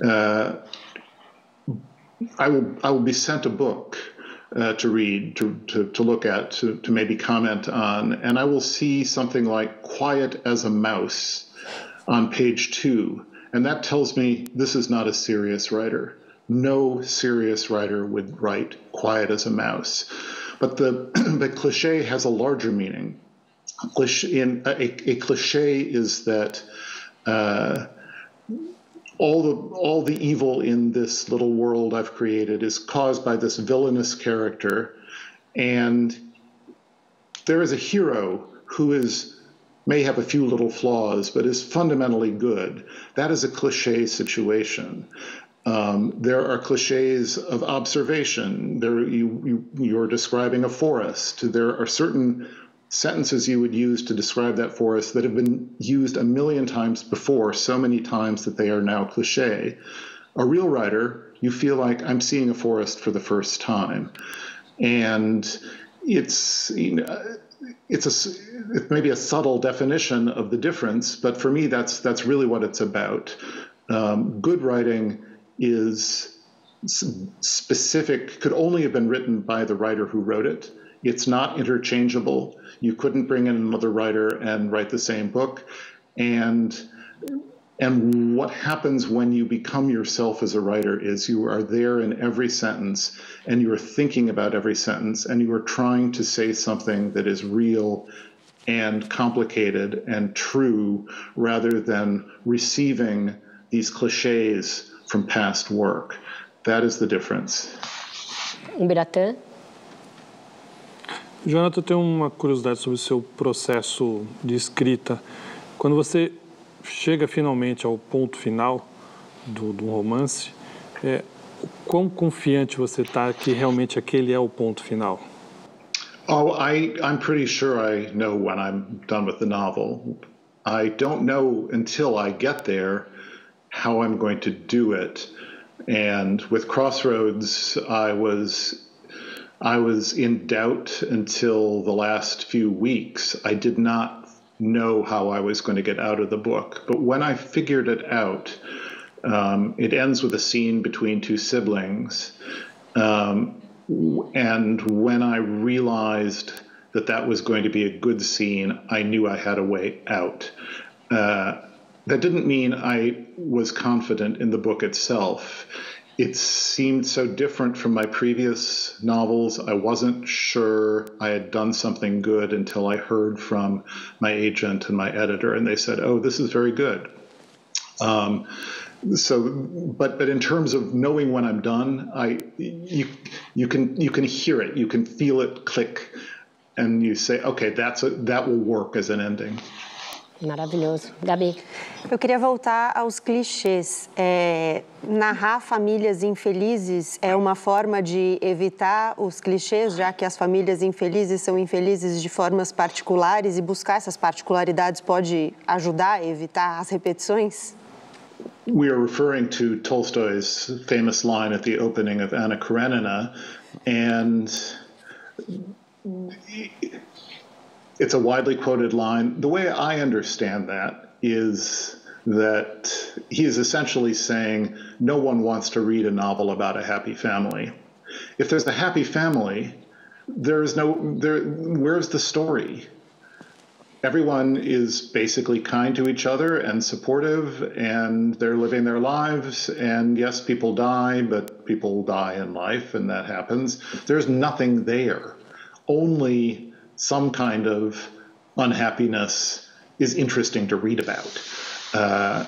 Uh, I will, I will be sent a book uh, to read, to, to, to look at, to, to maybe comment on, and I will see something like Quiet as a Mouse on page two. And that tells me this is not a serious writer. No serious writer would write Quiet as a Mouse. But the, the cliché has a larger meaning. In, a, a cliché is that uh, all the, all the evil in this little world I've created is caused by this villainous character, and there is a hero who is, may have a few little flaws, but is fundamentally good. That is a cliché situation. Um, there are clichés of observation. There, you, you, you're describing a forest. There are certain sentences you would use to describe that forest that have been used a million times before, so many times that they are now cliché. A real writer, you feel like I'm seeing a forest for the first time. And it's, you know, it's a, it may be a subtle definition of the difference, but for me, that's, that's really what it's about. Um, good writing is specific, could only have been written by the writer who wrote it. It's not interchangeable. You couldn't bring in another writer and write the same book. And, and what happens when you become yourself as a writer is you are there in every sentence, and you are thinking about every sentence, and you are trying to say something that is real and complicated and true, rather than receiving these clichés from past work. That is the difference. Ubiratan? Jonathan, eu tenho uma curiosidade sobre o seu processo de escrita. Quando você chega finalmente ao ponto final do, do romance, é, quão confiante você está que realmente aquele é o ponto final? Oh, I, I'm pretty sure I know when I'm done with the novel. I don't know until I get there how I'm going to do it. And with Crossroads, I was... I was in doubt until the last few weeks. I did not know how I was going to get out of the book. But when I figured it out, um, it ends with a scene between two siblings. Um, and when I realized that that was going to be a good scene, I knew I had a way out. Uh, that didn't mean I was confident in the book itself. It seemed so different from my previous novels. I wasn't sure I had done something good until I heard from my agent and my editor, and they said, oh, this is very good. Um, so, but, but in terms of knowing when I'm done, I, you, you can, you can hear it, you can feel it click, and you say, okay, that's a, that will work as an ending. Maravilhoso. Gabi. Eu queria voltar aos clichês. É, narrar famílias infelizes é uma forma de evitar os clichês, já que as famílias infelizes são infelizes de formas particulares, e buscar essas particularidades pode ajudar a evitar as repetições? We are referring to Tolstoy's famous line at the opening of Anna Karenina, and... it's a widely quoted line. The way I understand that is that he is essentially saying no one wants to read a novel about a happy family. If there's a happy family, there is no there. Where's the story? Everyone is basically kind to each other and supportive, and they're living their lives. And yes, people die, but people die in life, and that happens. There's nothing there. Only some kind of unhappiness is interesting to read about. Uh...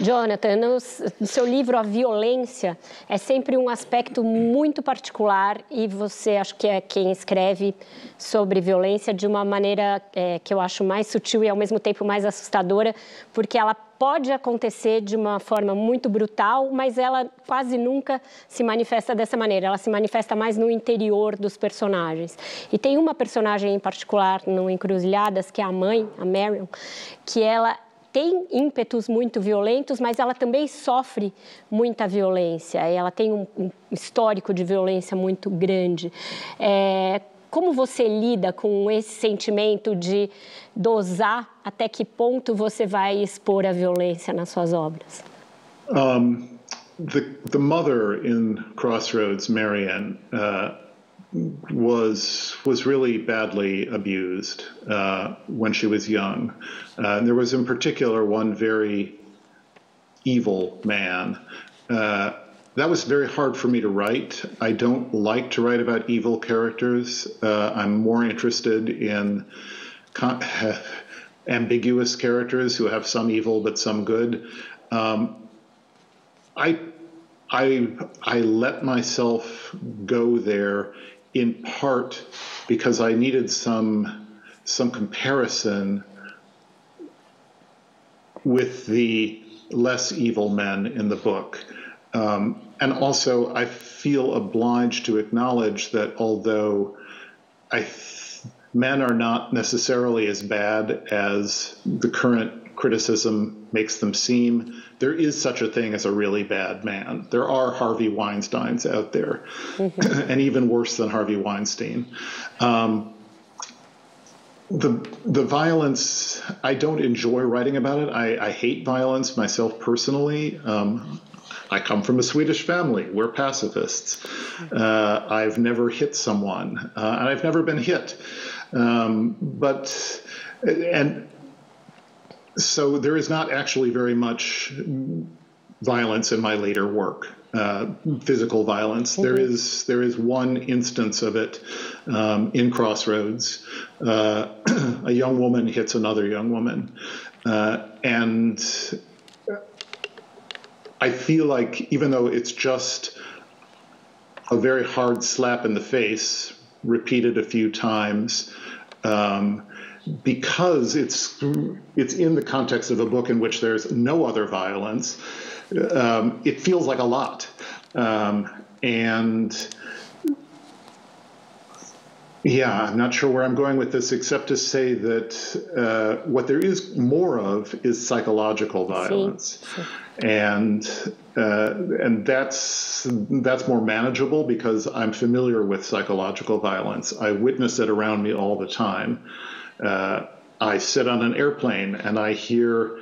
Jonathan, no seu livro, a violência é sempre um aspecto muito particular, e você, acho que é quem escreve sobre violência de uma maneira é, que eu acho mais sutil e, ao mesmo tempo, mais assustadora, porque ela pode acontecer de uma forma muito brutal, mas ela quase nunca se manifesta dessa maneira. Ela se manifesta mais no interior dos personagens. E tem uma personagem em particular no Encruzilhadas, que é a mãe, a Marion, que ela tem ímpetos muito violentos, mas ela também sofre muita violência. Ela tem um, um histórico de violência muito grande. É, como você lida com esse sentimento de dosar até que ponto você vai expor a violência nas suas obras? Um, the, the mother in Crossroads, Marianne, uh, was was really badly abused uh, when she was young. Uh, and there was in particular one very evil man. Uh, that was very hard for me to write. I don't like to write about evil characters. Uh, I'm more interested in con ambiguous characters who have some evil but some good. Um, I, I, I let myself go there in part because I needed some, some comparison with the less evil men in the book. Um, and also I feel obliged to acknowledge that although I th- men are not necessarily as bad as the current criticism makes them seem, there is such a thing as a really bad man. There are Harvey Weinsteins out there, mm-hmm. and even worse than Harvey Weinstein. Um, the, the violence, I don't enjoy writing about it. I, I hate violence myself personally. Um, I come from a Swedish family. We're pacifists. Uh, I've never hit someone, uh, and I've never been hit. Um, but, and so there is not actually very much violence in my later work, uh, physical violence. Mm-hmm. There is there is one instance of it um, in Crossroads. Uh, a young woman hits another young woman, uh, and I feel like even though it's just a very hard slap in the face, repeated a few times, um, because it's it's in the context of a book in which there's no other violence, um, it feels like a lot. Um, and yeah, I'm not sure where I'm going with this, except to say that uh, what there is more of is psychological violence. Sim. Sim. And uh, and that's that's more manageable because I'm familiar with psychological violence. I witness it around me all the time. Uh, I sit on an airplane and I hear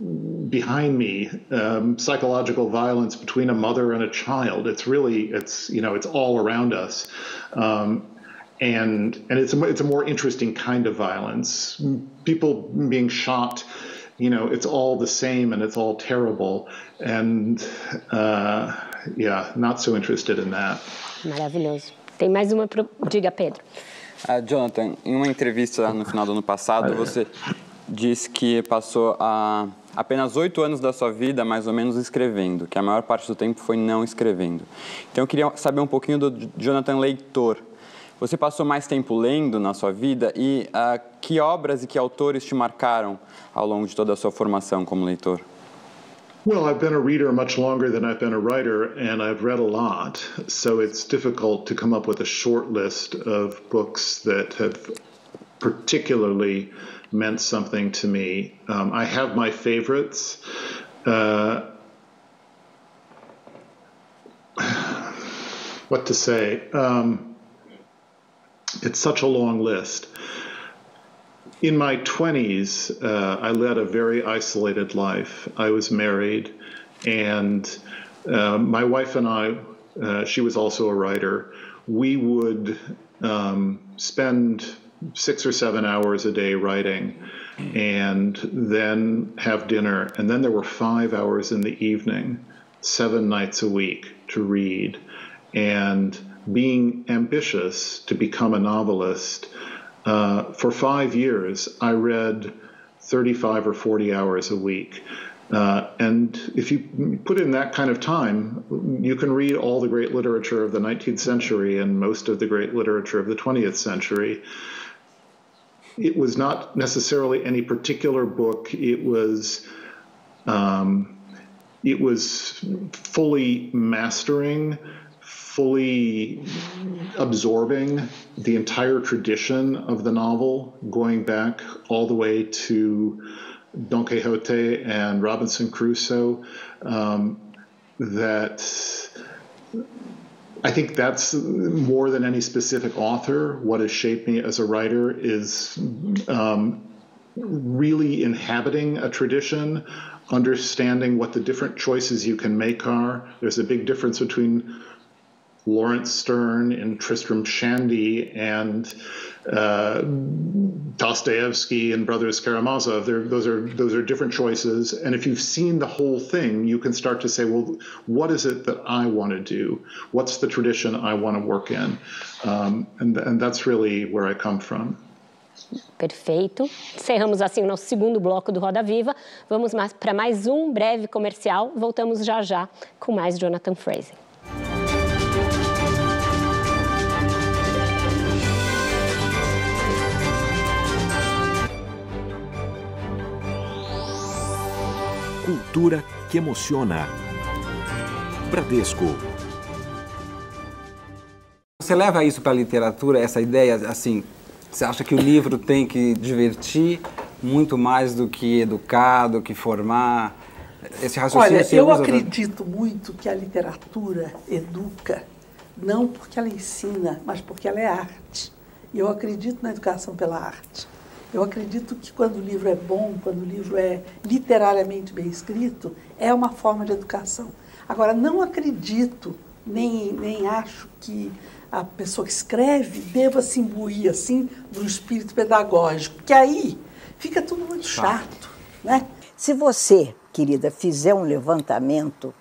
behind me um, psychological violence between a mother and a child. It's really it's you know it's all around us, um, and and it's a, it's a more interesting kind of violence. People being shot. You know, it's all the same and it's all terrible. And, uh, yeah, not so interested in that. Maravilhoso. Tem mais uma... Pro... Diga, Pedro. Uh, Jonathan, em uma entrevista no final do ano passado, você disse que passou a, apenas oito anos da sua vida, mais ou menos, escrevendo, que a maior parte do tempo foi não escrevendo. Então, eu queria saber um pouquinho do Jonathan leitor. Você passou mais tempo lendo na sua vida e uh, que obras e que autores te marcaram ao longo de toda a sua formação como leitor? Well, I've been a reader much longer than I've been a writer, and I've read a lot, so it's difficult to come up with a short list of books that have particularly meant something to me. Um, I have my favorites. Uh, what to say? Um, It's such a long list. In my twenties, uh, I led a very isolated life. I was married, and uh, my wife and I, uh, she was also a writer, we would um, spend six or seven hours a day writing and then have dinner. And then there were five hours in the evening, seven nights a week to read. And being ambitious to become a novelist, uh, for five years, I read thirty-five or forty hours a week. Uh, and if you put in that kind of time, you can read all the great literature of the nineteenth century and most of the great literature of the twentieth century. It was not necessarily any particular book. It was Um, it was fully mastering, fully absorbing the entire tradition of the novel, going back all the way to Don Quixote and Robinson Crusoe. Um, that I think that's more than any specific author. What has shaped me as a writer is um, really inhabiting a tradition, understanding what the different choices you can make are. There's a big difference between Lawrence Stern in Tristram Shandy and uh, Dostoevsky in Brothers Karamazov. They're, those are those are different choices. And if you've seen the whole thing, you can start to say, well, what is it that I want to do? What's the tradition I want to work in? Um, and, and that's really where I come from. Perfeito. Encerramos assim o nosso segundo bloco do Roda Viva. Vamos mais, para mais um breve comercial. Voltamos já já com mais Jonathan Franzen. Cultura que emociona. Bradesco. Você leva isso para a literatura, essa ideia, assim, você acha que o livro tem que divertir muito mais do que educar, do que formar? Esse raciocínio. Olha, eu acredito muito que a literatura educa, não porque ela ensina, mas porque ela é arte. E eu acredito na educação pela arte. Eu acredito que quando o livro é bom, quando o livro é literariamente bem escrito, é uma forma de educação. Agora, não acredito, nem, nem acho que a pessoa que escreve deva se imbuir, assim, do espírito pedagógico, porque aí fica tudo muito chato, né? Se você, querida, fizer um levantamento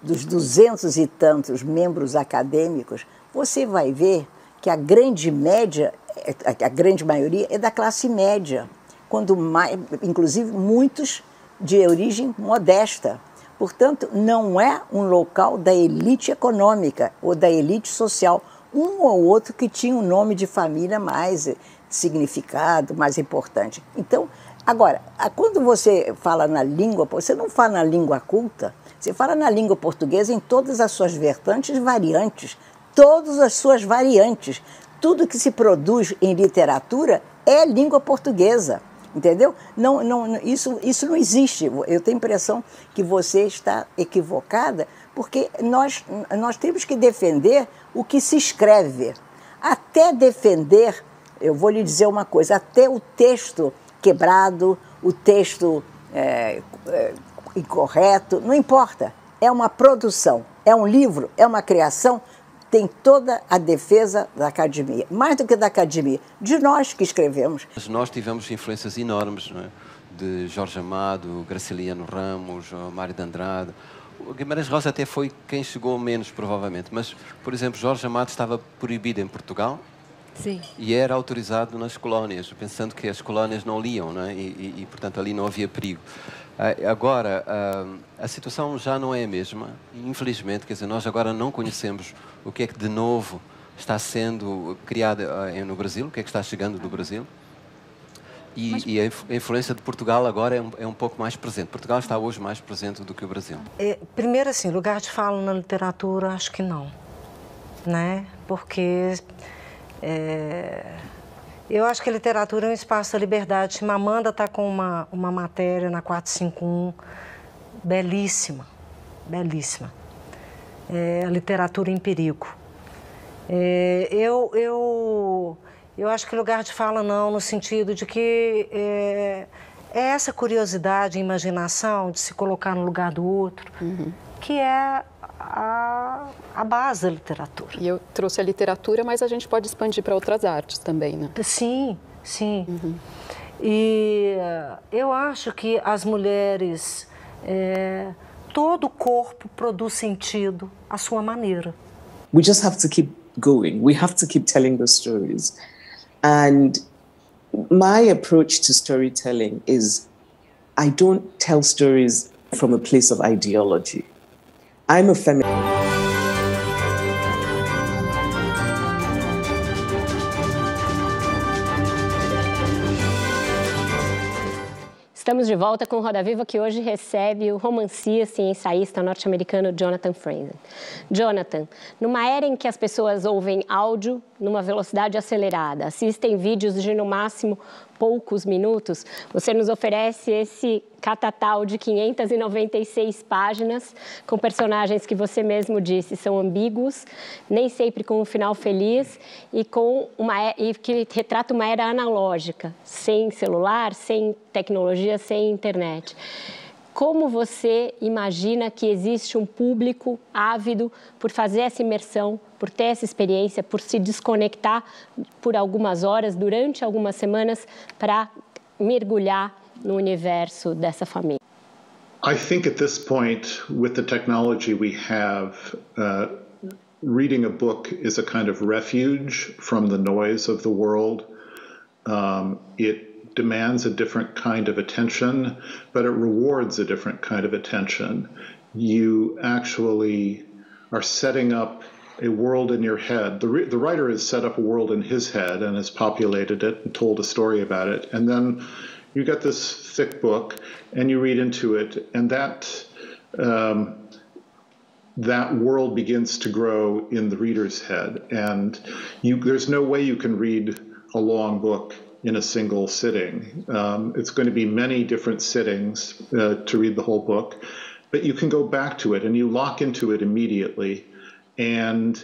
dos duzentos e tantos membros acadêmicos, você vai ver que a grande média, a grande maioria, é da classe média, quando mais, inclusive muitos de origem modesta. Portanto, não é um local da elite econômica ou da elite social. Um ou outro que tinha um nome de família mais significado, mais importante. Então, agora, quando você fala na língua, você não fala na língua culta, você fala na língua portuguesa em todas as suas vertentes e variantes, todas as suas variantes. Tudo que se produz em literatura é língua portuguesa, entendeu? Não, não, isso, isso não existe. Eu tenho a impressão que você está equivocada, porque nós, nós temos que defender o que se escreve. Até defender, eu vou lhe dizer uma coisa, até o texto quebrado, o texto é, é, incorreto, não importa. É uma produção, é um livro, é uma criação, tem toda a defesa da academia, mais do que da academia, de nós que escrevemos. Mas nós tivemos influências enormes, não é? De Jorge Amado, Graciliano Ramos, Mário de Andrade. O Guimarães Rosa até foi quem chegou menos, provavelmente, mas, por exemplo, Jorge Amado estava proibido em Portugal. Sim. E era autorizado nas colónias, pensando que as colónias não liam, não é? e, e, e, portanto, ali não havia perigo. Agora, a situação já não é a mesma, infelizmente, quer dizer, nós agora não conhecemos o que é que de novo está sendo criado no Brasil, o que é que está chegando do Brasil, e, Mas... e a influência de Portugal agora é um, é um pouco mais presente. Portugal está hoje mais presente do que o Brasil. É, primeiro, assim, lugar de fala na literatura, acho que não, né? Porque é... eu acho que a literatura é um espaço da liberdade. Mamanda está com uma, uma matéria na quatro cinco um, belíssima, belíssima. É, a literatura em perigo. É, eu, eu, eu acho que lugar de fala não, no sentido de que é, é essa curiosidade e imaginação de se colocar no lugar do outro, uhum, que é a, a base da literatura. E eu trouxe a literatura, mas a gente pode expandir para outras artes também, né? Sim, sim. Uhum. E eu acho que as mulheres, é, todo o corpo produz sentido à sua maneira. We just have to keep going. We have to keep telling the stories. And my approach to storytelling is, I don't tell stories from a place of ideology. I'm a feminist. Estamos de volta com o Roda Viva, que hoje recebe o romancista e ensaísta norte-americano Jonathan Franzen. Jonathan, numa era em que as pessoas ouvem áudio numa velocidade acelerada, assistem vídeos de, no máximo, poucos minutos, você nos oferece esse catatal de quinhentas e noventa e seis páginas, com personagens que você mesmo disse são ambíguos, nem sempre com um final feliz e, com uma, e que retrata uma era analógica, sem celular, sem tecnologia, sem internet. Como você imagina que existe um público ávido por fazer essa imersão, por ter essa experiência, por se desconectar por algumas horas, durante algumas semanas, para mergulhar no universo dessa família? I think at this point, with the technology we have, uh, reading a book is a kind of refuge from the noise of the world. Um, it demands a different kind of attention, but it rewards a different kind of attention. You actually are setting up a world in your head. The, re the writer has set up a world in his head and has populated it and told a story about it. And then you get this thick book and you read into it, and that, um, that world begins to grow in the reader's head. And you, there's no way you can read a long book in a single sitting. Um, it's going to be many different sittings uh, to read the whole book, but you can go back to it and you lock into it immediately. And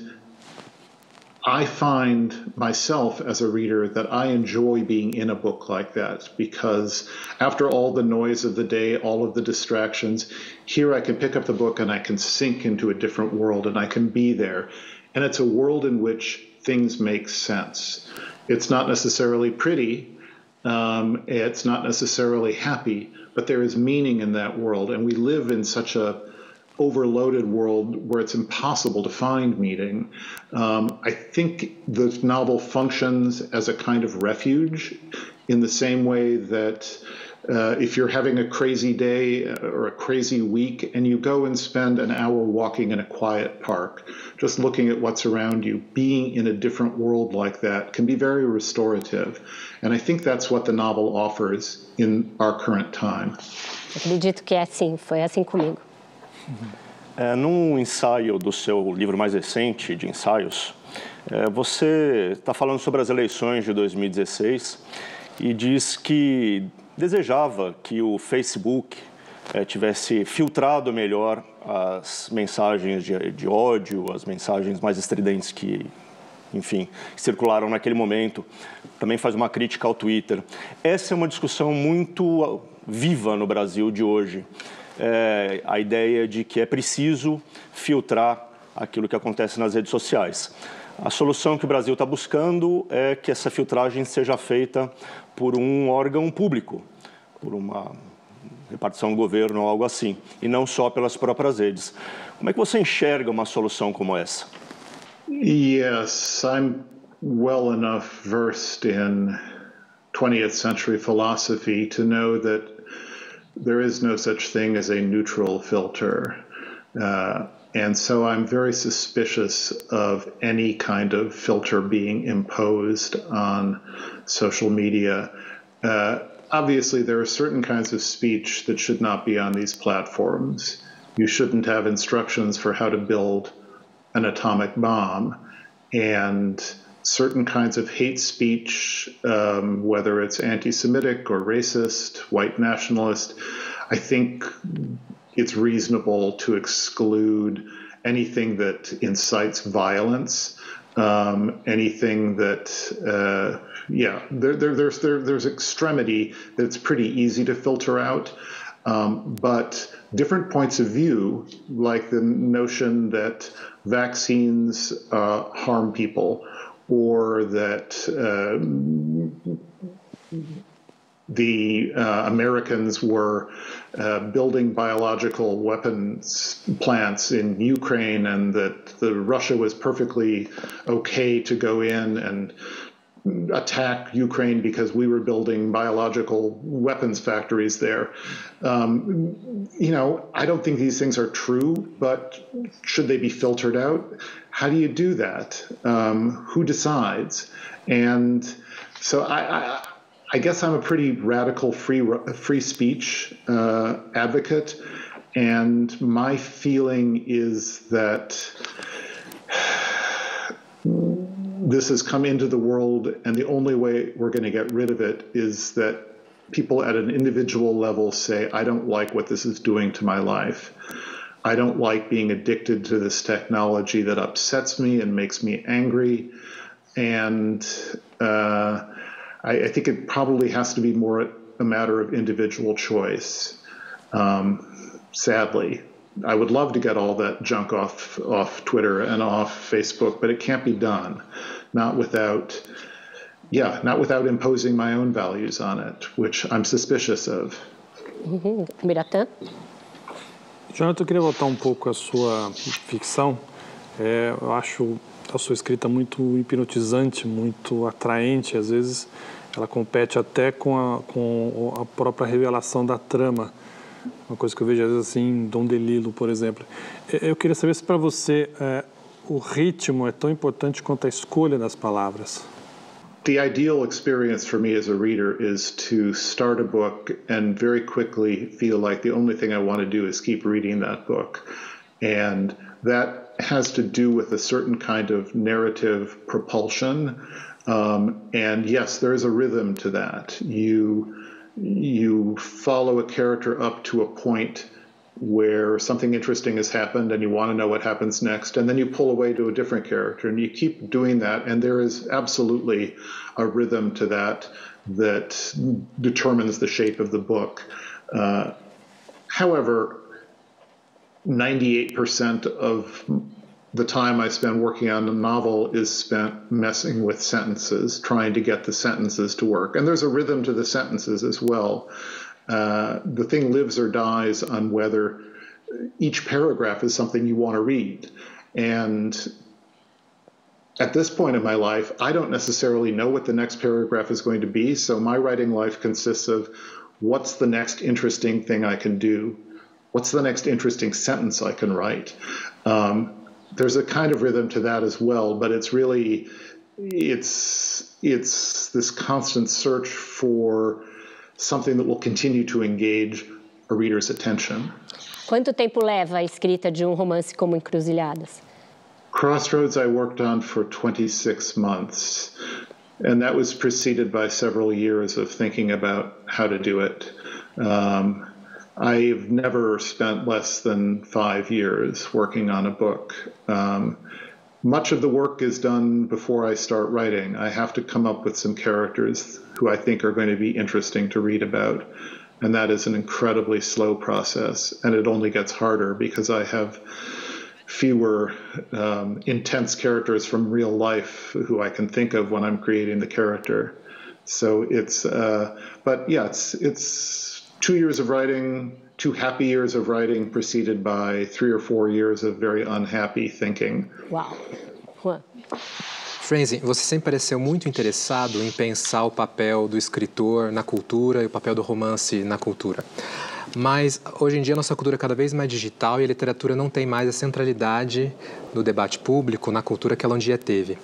I find myself as a reader that I enjoy being in a book like that, because after all the noise of the day, all of the distractions, here I can pick up the book and I can sink into a different world and I can be there. And it's a world in which things make sense. It's not necessarily pretty, um, it's not necessarily happy, but there is meaning in that world. And we live in such a overloaded world where it's impossible to find meaning. Um, I think the novel functions as a kind of refuge in the same way that uh, if you're having a crazy day or a crazy week and you go and spend an hour walking in a quiet park, just looking at what's around you, being in a different world like that can be very restorative. And I think that's what the novel offers in our current time. Acredito que é assim, foi assim comigo. É, num ensaio do seu livro mais recente de ensaios, é, você está falando sobre as eleições de dois mil e dezesseis e diz que desejava que o Facebook é, tivesse filtrado melhor as mensagens de, de ódio, as mensagens mais estridentes que, enfim, circularam naquele momento. Também faz uma crítica ao Twitter. Essa é uma discussão muito viva no Brasil de hoje. É, a ideia de que é preciso filtrar aquilo que acontece nas redes sociais. A solução que o Brasil está buscando é que essa filtragem seja feita por um órgão público, por uma repartição do governo ou algo assim, e não só pelas próprias redes. Como é que você enxerga uma solução como essa? Yes, I'm well enough versed in twentieth century philosophy to know that there is no such thing as a neutral filter. Uh, and so I'm very suspicious of any kind of filter being imposed on social media. Uh, obviously, there are certain kinds of speech that should not be on these platforms. You shouldn't have instructions for how to build an atomic bomb. And certain kinds of hate speech, um, whether it's anti-Semitic or racist, white nationalist, I think it's reasonable to exclude anything that incites violence, um, anything that, uh, yeah, there, there, there's, there, there's extremity that's pretty easy to filter out. Um, but different points of view, like the notion that vaccines uh, harm people, or that uh, the uh, Americans were uh, building biological weapons plants in Ukraine and that the Russia was perfectly okay to go in and attack Ukraine because we were building biological weapons factories there. Um, you know, I don't think these things are true, but should they be filtered out? How do you do that? Um, who decides? And so I, I, I guess I'm a pretty radical free free speech uh, advocate, and my feeling is that this has come into the world, and the only way we're going to get rid of it is that people at an individual level say, I don't like what this is doing to my life. I don't like being addicted to this technology that upsets me and makes me angry. And uh, I, I think it probably has to be more a matter of individual choice, um, sadly. I would love to get all that junk off, off Twitter and off Facebook, but it can't be done, not without... Yeah, not without imposing my own values on it, which I'm suspicious of. Ubiratan? Jonathan, eu queria voltar um pouco à sua ficção. É, eu acho a sua escrita muito hipnotizante, muito atraente. Às vezes ela compete até com a, com a própria revelação da trama. Uma coisa que eu vejo às vezes assim, em Dom DeLillo, por exemplo. Eu queria saber se para você é, o ritmo é tão importante quanto a escolha das palavras. The ideal experience for me as a reader is to start a book and very quickly feel like the only thing I want to do is keep reading that book. And that has to do with a certain kind of narrative propulsion. Um, and yes, there is a rhythm to that. You, you follow a character up to a point where something interesting has happened and you want to know what happens next, and then you pull away to a different character, and you keep doing that, and there is absolutely a rhythm to that that determines the shape of the book. Uh, however, ninety-eight percent of the time I spend working on a novel is spent messing with sentences, trying to get the sentences to work, and there's a rhythm to the sentences as well. Uh, the thing lives or dies on whether each paragraph is something you want to read. And at this point in my life, I don't necessarily know what the next paragraph is going to be, so my writing life consists of what's the next interesting thing I can do? What's the next interesting sentence I can write? Um, there's a kind of rhythm to that as well, but it's really, it's, it's this constant search for something that will continue to engage a reader's attention. Quanto tempo leva a escrita de um romance como Encruzilhadas? Crossroads I worked on for twenty-six months, and that was preceded by several years of thinking about how to do it. Um, I've never spent less than five years working on a book. Um, Much of the work is done before I start writing. I have to come up with some characters who I think are going to be interesting to read about. And that is an incredibly slow process. And it only gets harder because I have fewer um, intense characters from real life who I can think of when I'm creating the character. So it's, uh, but yeah, it's, it's two years of writing, two happy years of writing preceded by three or four years of very unhappy thinking. Wow. What? Franzen, você sempre pareceu muito interessado em pensar o papel do escritor na cultura e o papel do romance na cultura. Mas, hoje em dia, a nossa cultura é cada vez mais digital e a literatura não tem mais a centralidade no debate público, na cultura que ela um dia teve.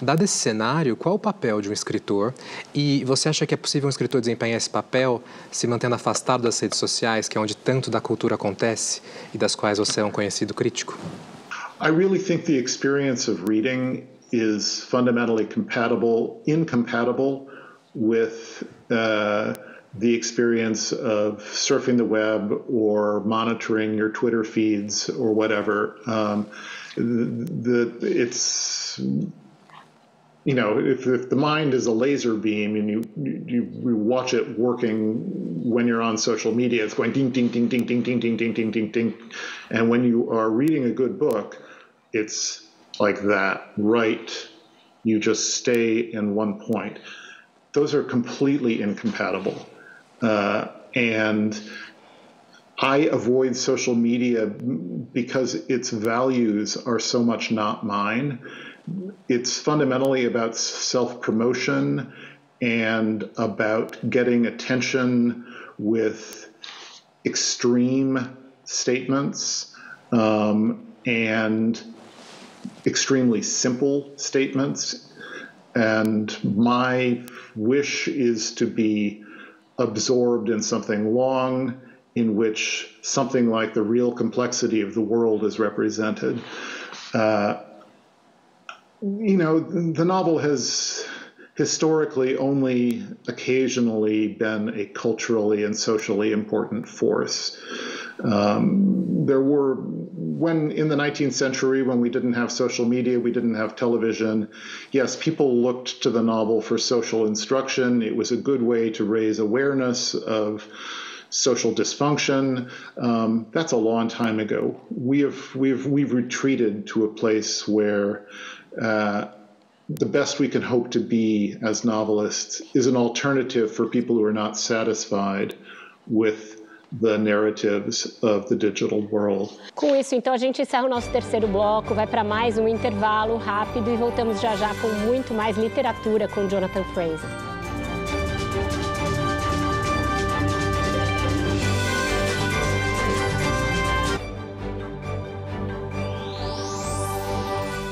Dado esse cenário, qual é o papel de um escritor? E você acha que é possível um escritor desempenhar esse papel se mantendo afastado das redes sociais, que é onde tanto da cultura acontece e das quais você é um conhecido crítico? I really think the experience of reading is fundamentally compatible, incompatible with uh, the experience of surfing the web or monitoring your Twitter feeds or whatever. Um, the, it's You know, if, if the mind is a laser beam and you, you you watch it working when you're on social media, it's going ding, ding, ding, ding, ding, ding, ding, ding, ding, ding, ding. And when you are reading a good book, it's like that, right? You just stay in one point. Those are completely incompatible. Uh, and I avoid social media because its values are so much not mine. It's fundamentally about self-promotion and about getting attention with extreme statements um, and extremely simple statements. And my wish is to be absorbed in something long in which something like the real complexity of the world is represented. Uh, you know, the novel has historically only occasionally been a culturally and socially important force. Um, there were, when in the nineteenth century, when we didn't have social media, we didn't have television, yes, people looked to the novel for social instruction. It was a good way to raise awareness of social dysfunction. Um, that's a long time ago. We have, we've, we've retreated to a place where uh, the best we can hope to be as novelists is an alternative for people who are not satisfied with the narratives of the digital world. Com isso, então, a gente encerra o nosso terceiro bloco, vai para mais um intervalo rápido e voltamos já já com muito mais literatura com Jonathan Franzen.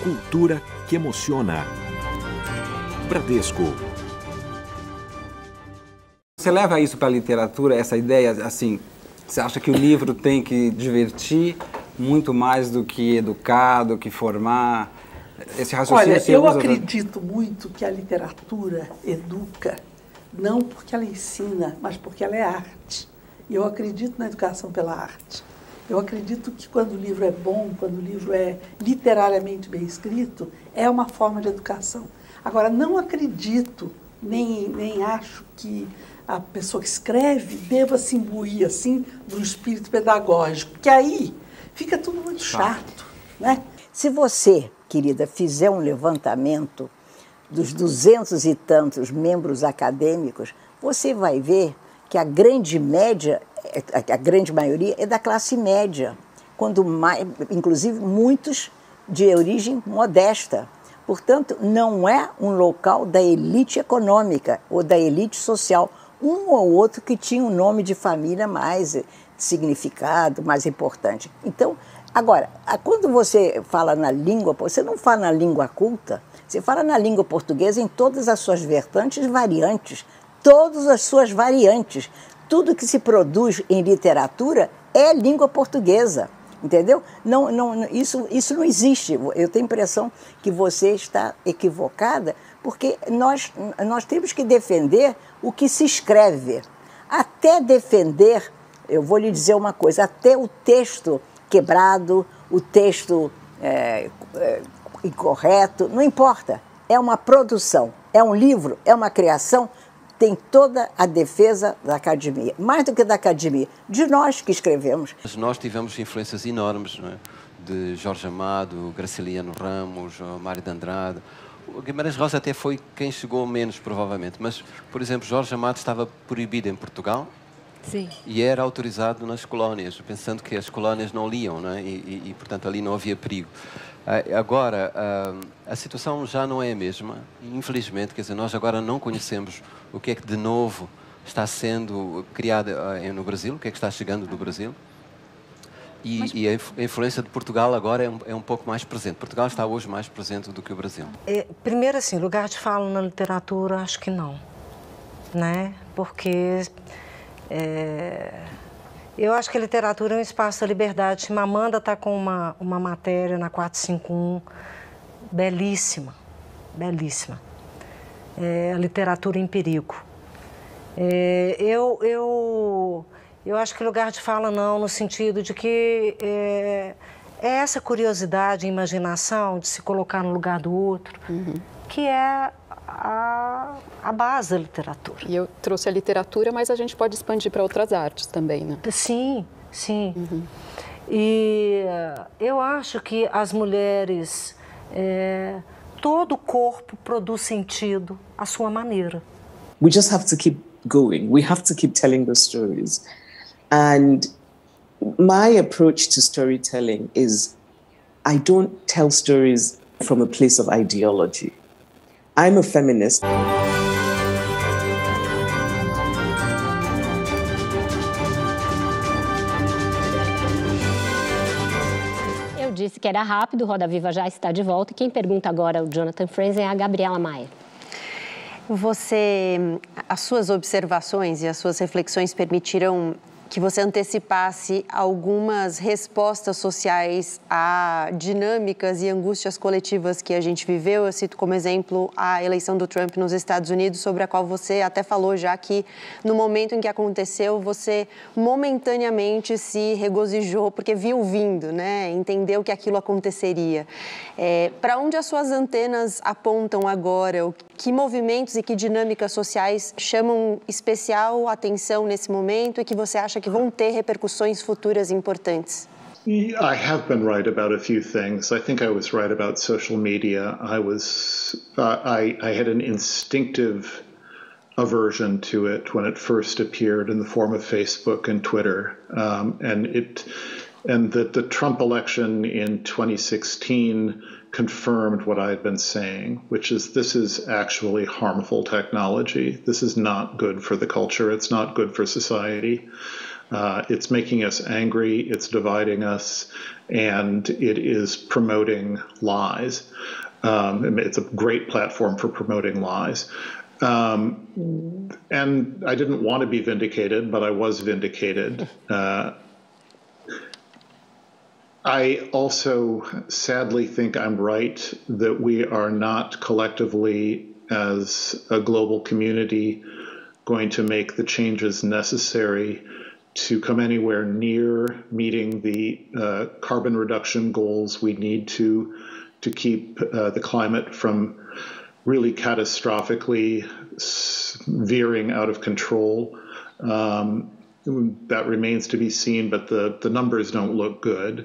Cultura que emociona. Bradesco. Você leva isso para a literatura, essa ideia, assim, você acha que o livro tem que divertir muito mais do que educar, do que formar? Esse raciocínio. Olha, eu acredito muito que a literatura educa, não porque ela ensina, mas porque ela é arte. E eu acredito na educação pela arte. Eu acredito que quando o livro é bom, quando o livro é literariamente bem escrito, é uma forma de educação. Agora, não acredito, nem, nem acho que a pessoa que escreve deva se imbuir, assim, do espírito pedagógico, porque aí fica tudo muito chato, né? Se você, querida, fizer um levantamento dos duzentos e tantos membros acadêmicos, você vai ver que a grande média, a grande maioria, é da classe média, quando mais, inclusive muitos de origem modesta. Portanto, não é um local da elite econômica ou da elite social. Um ou outro que tinha um nome de família mais significado, mais importante. Então, agora, quando você fala na língua, você não fala na língua culta, você fala na língua portuguesa em todas as suas vertentes, variantes, todas as suas variantes. Tudo que se produz em literatura é língua portuguesa, entendeu? Não, não, isso, isso não existe. Eu tenho a impressão que você está equivocada, porque nós, nós temos que defender o que se escreve. Até defender, eu vou lhe dizer uma coisa, até o texto quebrado, o texto é, é, incorreto, não importa. É uma produção, é um livro, é uma criação, tem toda a defesa da academia, mais do que da academia, de nós que escrevemos. Mas nós tivemos influências enormes, não é? De Jorge Amado, Graciliano Ramos, Mário de Andrade. O Guimarães Rosa até foi quem chegou menos, provavelmente, mas, por exemplo, Jorge Amado estava proibido em Portugal. Sim. E era autorizado nas colónias, pensando que as colónias não liam, não é? e, e, e, portanto, ali não havia perigo. Agora, a situação já não é a mesma, infelizmente, quer dizer, nós agora não conhecemos o que é que de novo está sendo criado no Brasil, o que é que está chegando do Brasil, e, Mas... e a influência de Portugal agora é um, é um pouco mais presente. Portugal está hoje mais presente do que o Brasil. É, primeiro, assim, lugar de fala na literatura, acho que não, né? Porque é... eu acho que a literatura é um espaço da liberdade. Mamanda está com uma, uma matéria na quatro cinco um, belíssima, belíssima. É, a literatura em perigo. É, eu, eu, eu acho que lugar de fala não, no sentido de que é, é essa curiosidade e imaginação de se colocar no lugar do outro, uhum, que é a, a base da literatura. E eu trouxe a literatura, mas a gente pode expandir para outras artes também, né? Sim, sim. Uhum. E eu acho que as mulheres, é, todo corpo produz sentido à sua maneira. We just have to keep going. We have to keep telling those stories. And my approach to storytelling is, I don't tell stories from a place of ideology. I'm a feminist. Eu disse que era rápido, Roda Viva já está de volta. E quem pergunta agora o Jonathan Franzen é a Gabriela Mayer. Você, as suas observações e as suas reflexões permitiram que você antecipasse algumas respostas sociais a dinâmicas e angústias coletivas que a gente viveu. Eu cito como exemplo a eleição do Trump nos Estados Unidos, sobre a qual você até falou já que no momento em que aconteceu, você momentaneamente se regozijou, porque viu vindo, né? Entendeu que aquilo aconteceria. É, para onde as suas antenas apontam agora? Que movimentos e que dinâmicas sociais chamam especial atenção nesse momento e que você acha que vão ter repercussões futuras importantes? I have been right about a few things. I think I was right about social media. I was uh, I I had an instinctive aversion to it when it first appeared in the form of Facebook and Twitter. Um, and it and the the Trump election in twenty sixteen confirmed what I had been saying, which is this is actually harmful technology. This is not good for the culture. It's not good for society. Uh, it's making us angry. It's dividing us. And it is promoting lies. Um, it's a great platform for promoting lies. Um, and I didn't want to be vindicated, but I was vindicated. Uh, I also sadly think I'm right that we are not collectively as a global community going to make the changes necessary to come anywhere near meeting the uh, carbon reduction goals we need to to keep uh, the climate from really catastrophically veering out of control. Um, That remains to be seen, but the, the numbers don't look good.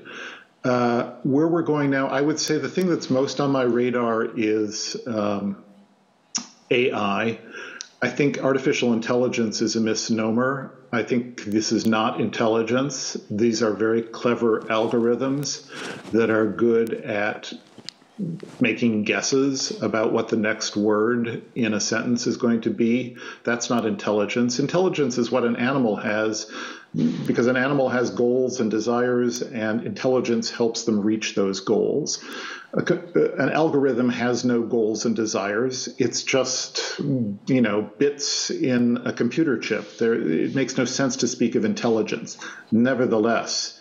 Uh, where we're going now, I would say the thing that's most on my radar is um, A I. I think artificial intelligence is a misnomer. I think this is not intelligence. These are very clever algorithms that are good at making guesses about what the next word in a sentence is going to be. That's not intelligence. Intelligence is what an animal has, because an animal has goals and desires, and intelligence helps them reach those goals. An algorithm has no goals and desires. It's just, you know, bits in a computer chip. There, it makes no sense to speak of intelligence. Nevertheless,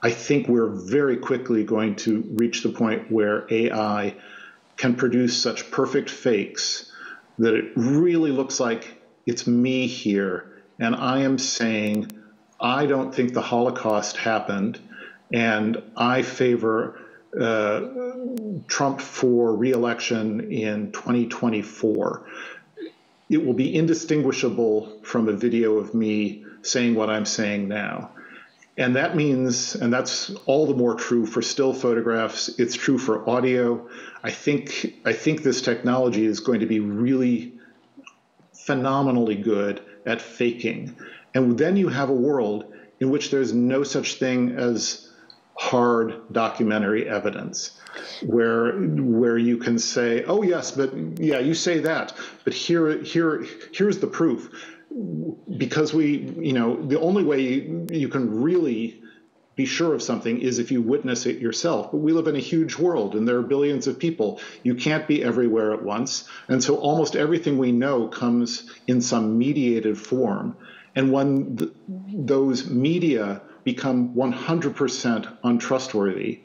I think we're very quickly going to reach the point where A I can produce such perfect fakes that it really looks like it's me here, and I am saying I don't think the Holocaust happened, and I favor uh, Trump for re-election in twenty twenty-four. It will be indistinguishable from a video of me saying what I'm saying now. And that means, and that's all the more true for still photographs, it's true for audio. I think, I think this technology is going to be really phenomenally good at faking. And then you have a world in which there's no such thing as hard documentary evidence, where where you can say, oh yes, but yeah, you say that, but here, here, here's the proof. Because we, you know, the only way you, you can really be sure of something is if you witness it yourself. But we live in a huge world, and there are billions of people. You can't be everywhere at once. And so almost everything we know comes in some mediated form. And when th- those media become one hundred percent untrustworthy,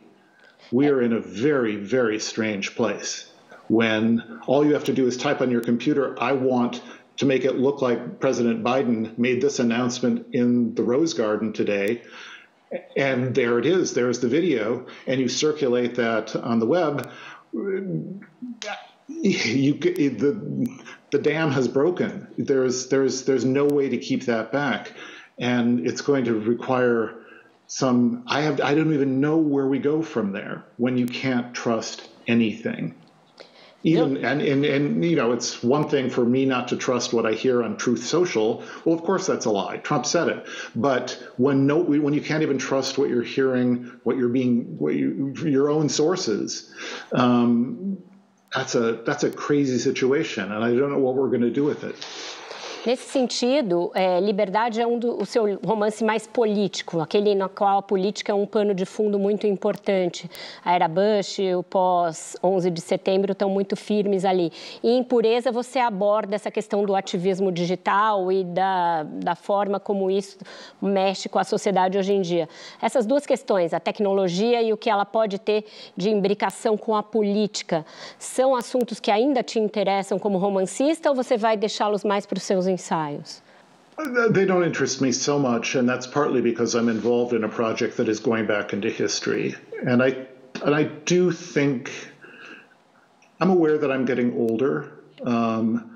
we are in a very, very strange place. When all you have to do is type on your computer, I want to make it look like President Biden made this announcement in the Rose Garden today. And there it is, there's the video, and you circulate that on the web, you, the, the dam has broken. There's, there's, there's no way to keep that back. And it's going to require some, I, have, I don't even know where we go from there when you can't trust anything. Even, yep. and, and, and, you know, it's one thing for me not to trust what I hear on Truth Social. Well, of course, that's a lie. Trump said it. But when no, when you can't even trust what you're hearing, what you're being, what you, your own sources, um, that's a that's a crazy situation. And I don't know what we're going to do with it. Nesse sentido, é, Liberdade é um do, o seu romance mais político, aquele no qual a política é um pano de fundo muito importante. A era Bush, o pós onze de setembro estão muito firmes ali. E em Impureza você aborda essa questão do ativismo digital e da, da forma como isso mexe com a sociedade hoje em dia. Essas duas questões, a tecnologia e o que ela pode ter de imbricação com a política, são assuntos que ainda te interessam como romancista ou você vai deixá-los mais para os seus ensaios? They don't interest me so much, and that's partly because I'm involved in a project that is going back into history. And I, and I do think, I'm aware that I'm getting older. Um,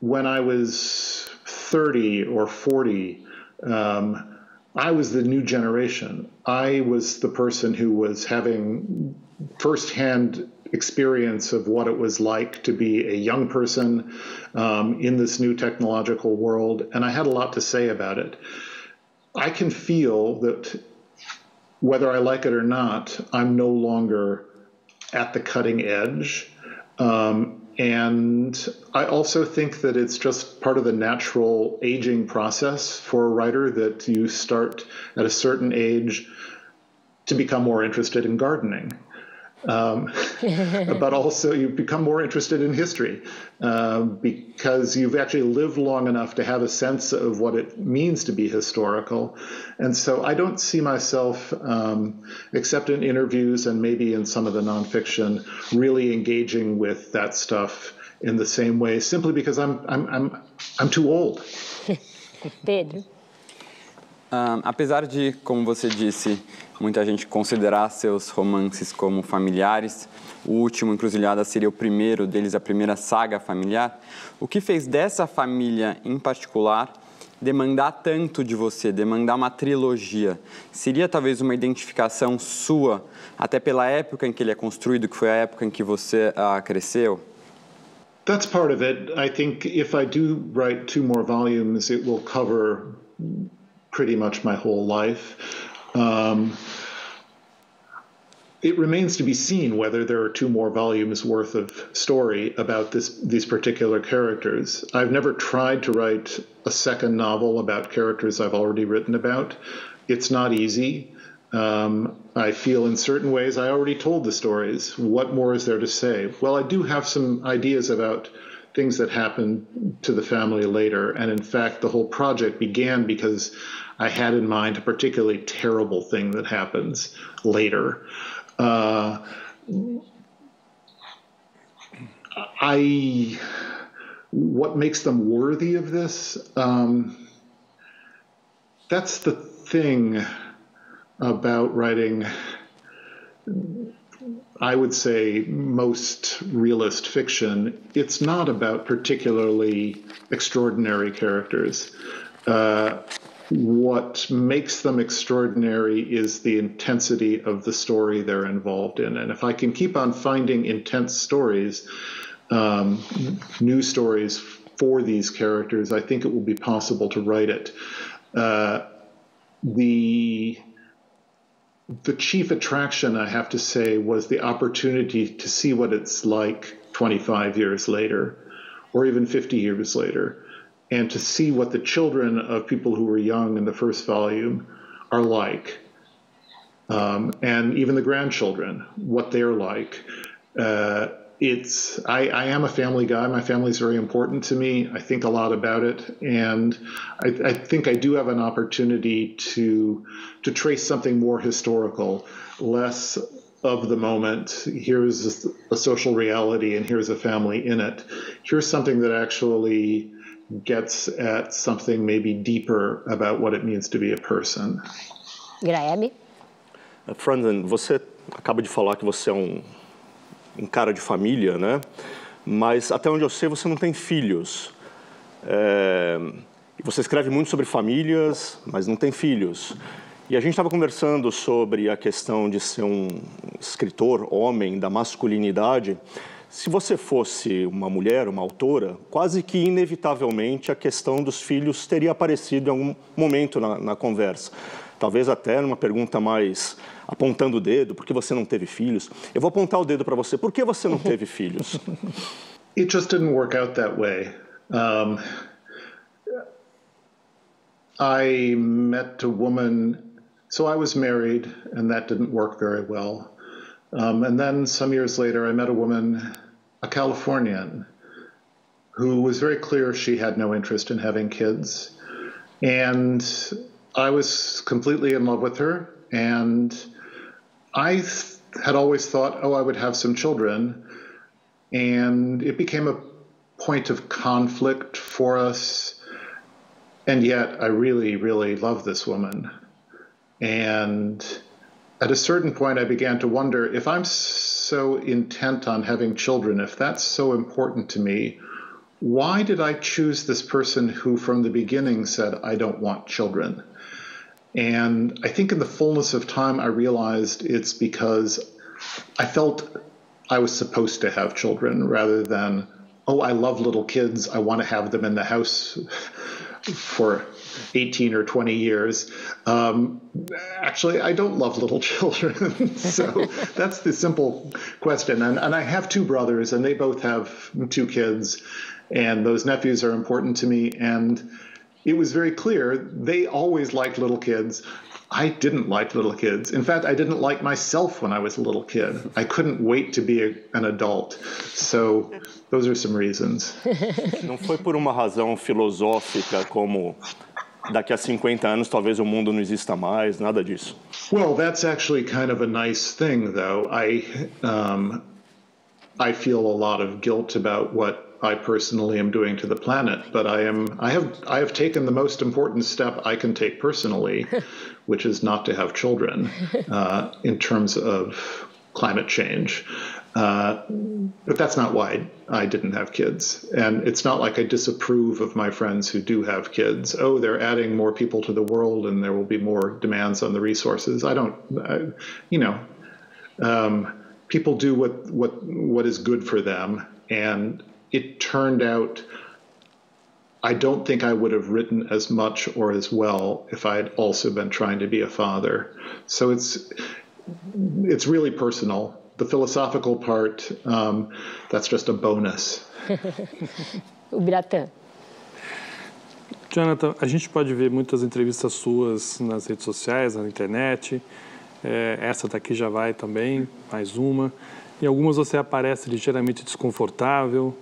when I was thirty or forty, um, I was the new generation. I was the person who was having firsthand experience of what it was like to be a young person um, in this new technological world, and I had a lot to say about it. I can feel that whether I like it or not, I'm no longer at the cutting edge. Um, and I also think that it's just part of the natural aging process for a writer that you start at a certain age to become more interested in gardening. Um, but also you become more interested in history uh, because you've actually lived long enough to have a sense of what it means to be historical. And so I don't see myself, um, except in interviews and maybe in some of the nonfiction, really engaging with that stuff in the same way, simply because I'm, I'm, I'm, I'm too old. Pedro. Um, apesar de, como você disse, muita gente considerar seus romances como familiares, o último, Encruzilhadas, seria o primeiro deles, a primeira saga familiar. O que fez dessa família, em particular, demandar tanto de você, demandar uma trilogia? Seria talvez uma identificação sua, até pela época em que ele é construído, que foi a época em que você uh, cresceu? That's part of it. I think if I do write two more volumes, it will cover pretty much my whole life. Um, it remains to be seen whether there are two more volumes worth of story about this, these particular characters. I've never tried to write a second novel about characters I've already written about. It's not easy. Um, I feel in certain ways I already told the stories. What more is there to say? Well, I do have some ideas about things that happened to the family later. And in fact, the whole project began because I had in mind a particularly terrible thing that happens later. Uh, I, what makes them worthy of this? Um, that's the thing about writing, I would say, most realist fiction. It's not about particularly extraordinary characters. Uh, what makes them extraordinary is the intensity of the story they're involved in. And if I can keep on finding intense stories, um, new stories for these characters, I think it will be possible to write it. Uh, the... The chief attraction, I have to say, was the opportunity to see what it's like twenty-five years later, or even fifty years later, and to see what the children of people who were young in the first volume are like, um, and even the grandchildren, what they're like. Uh, it's I, I am a family guy. My family's very important to me. I think a lot about it, and I, I think I do have an opportunity to to trace something more historical, less of the moment. Here's a social reality, and here's a family in it. Here's something that actually gets at something maybe deeper about what it means to be a person. Graieb. Uh, Franzen, você acaba de falar que você é um um cara de família, né? Mas, até onde eu sei, você não tem filhos. É... Você escreve muito sobre famílias, mas não tem filhos. E a gente estava conversando sobre a questão de ser um escritor, homem, da masculinidade. Se você fosse uma mulher, uma autora, quase que inevitavelmente a questão dos filhos teria aparecido em algum momento na, na conversa. Talvez até numa pergunta mais apontando o dedo, por que você não teve filhos? Eu vou apontar o dedo para você. Por que você não teve filhos? It just didn't work out that way. Um, I met a woman. So I was married, and that didn't work very well. Um, and then some years later, I met a woman, a Californian, who was very clear she had no interest in having kids. And I was completely in love with her. And I had always thought, oh, I would have some children. And it became a point of conflict for us. And yet I really, really love this woman. And at a certain point, I began to wonder, if I'm so intent on having children, if that's so important to me, why did I choose this person who from the beginning said, I don't want children? And I think in the fullness of time, I realized it's because I felt I was supposed to have children rather than, oh, I love little kids. I want to have them in the house for eighteen or twenty years. Um, actually, I don't love little children. So that's the simple question. And, and I have two brothers, and they both have two kids. And those nephews are important to me. And it was very clear they always liked little kids. I didn't like little kids. In fact, I didn't like myself when I was a little kid. I couldn't wait to be a, an adult. So those are some reasons. Não foi por uma razão filosófica como daqui a cinquenta anos talvez o mundo não exista mais, nada disso. Well, that's actually kind of a nice thing, though. I um, I feel a lot of guilt about what I personally am doing to the planet, but I am I have I have taken the most important step I can take personally, which is not to have children, uh, in terms of climate change. Uh, but that's not why I didn't have kids, and it's not like I disapprove of my friends who do have kids. Oh, they're adding more people to the world, and there will be more demands on the resources. I don't, I, you know, um, people do what what what is good for them, and it turned out I don't think I would have written as much or as well if I had also been trying to be a father. So it's it's really personal. The philosophical part, um, that's just a bonus. Ubiratan. Jonathan, a gente pode ver muitas entrevistas suas nas redes sociais, na internet. É, essa daqui já vai também, mais uma. Em algumas você aparece ligeiramente desconfortável.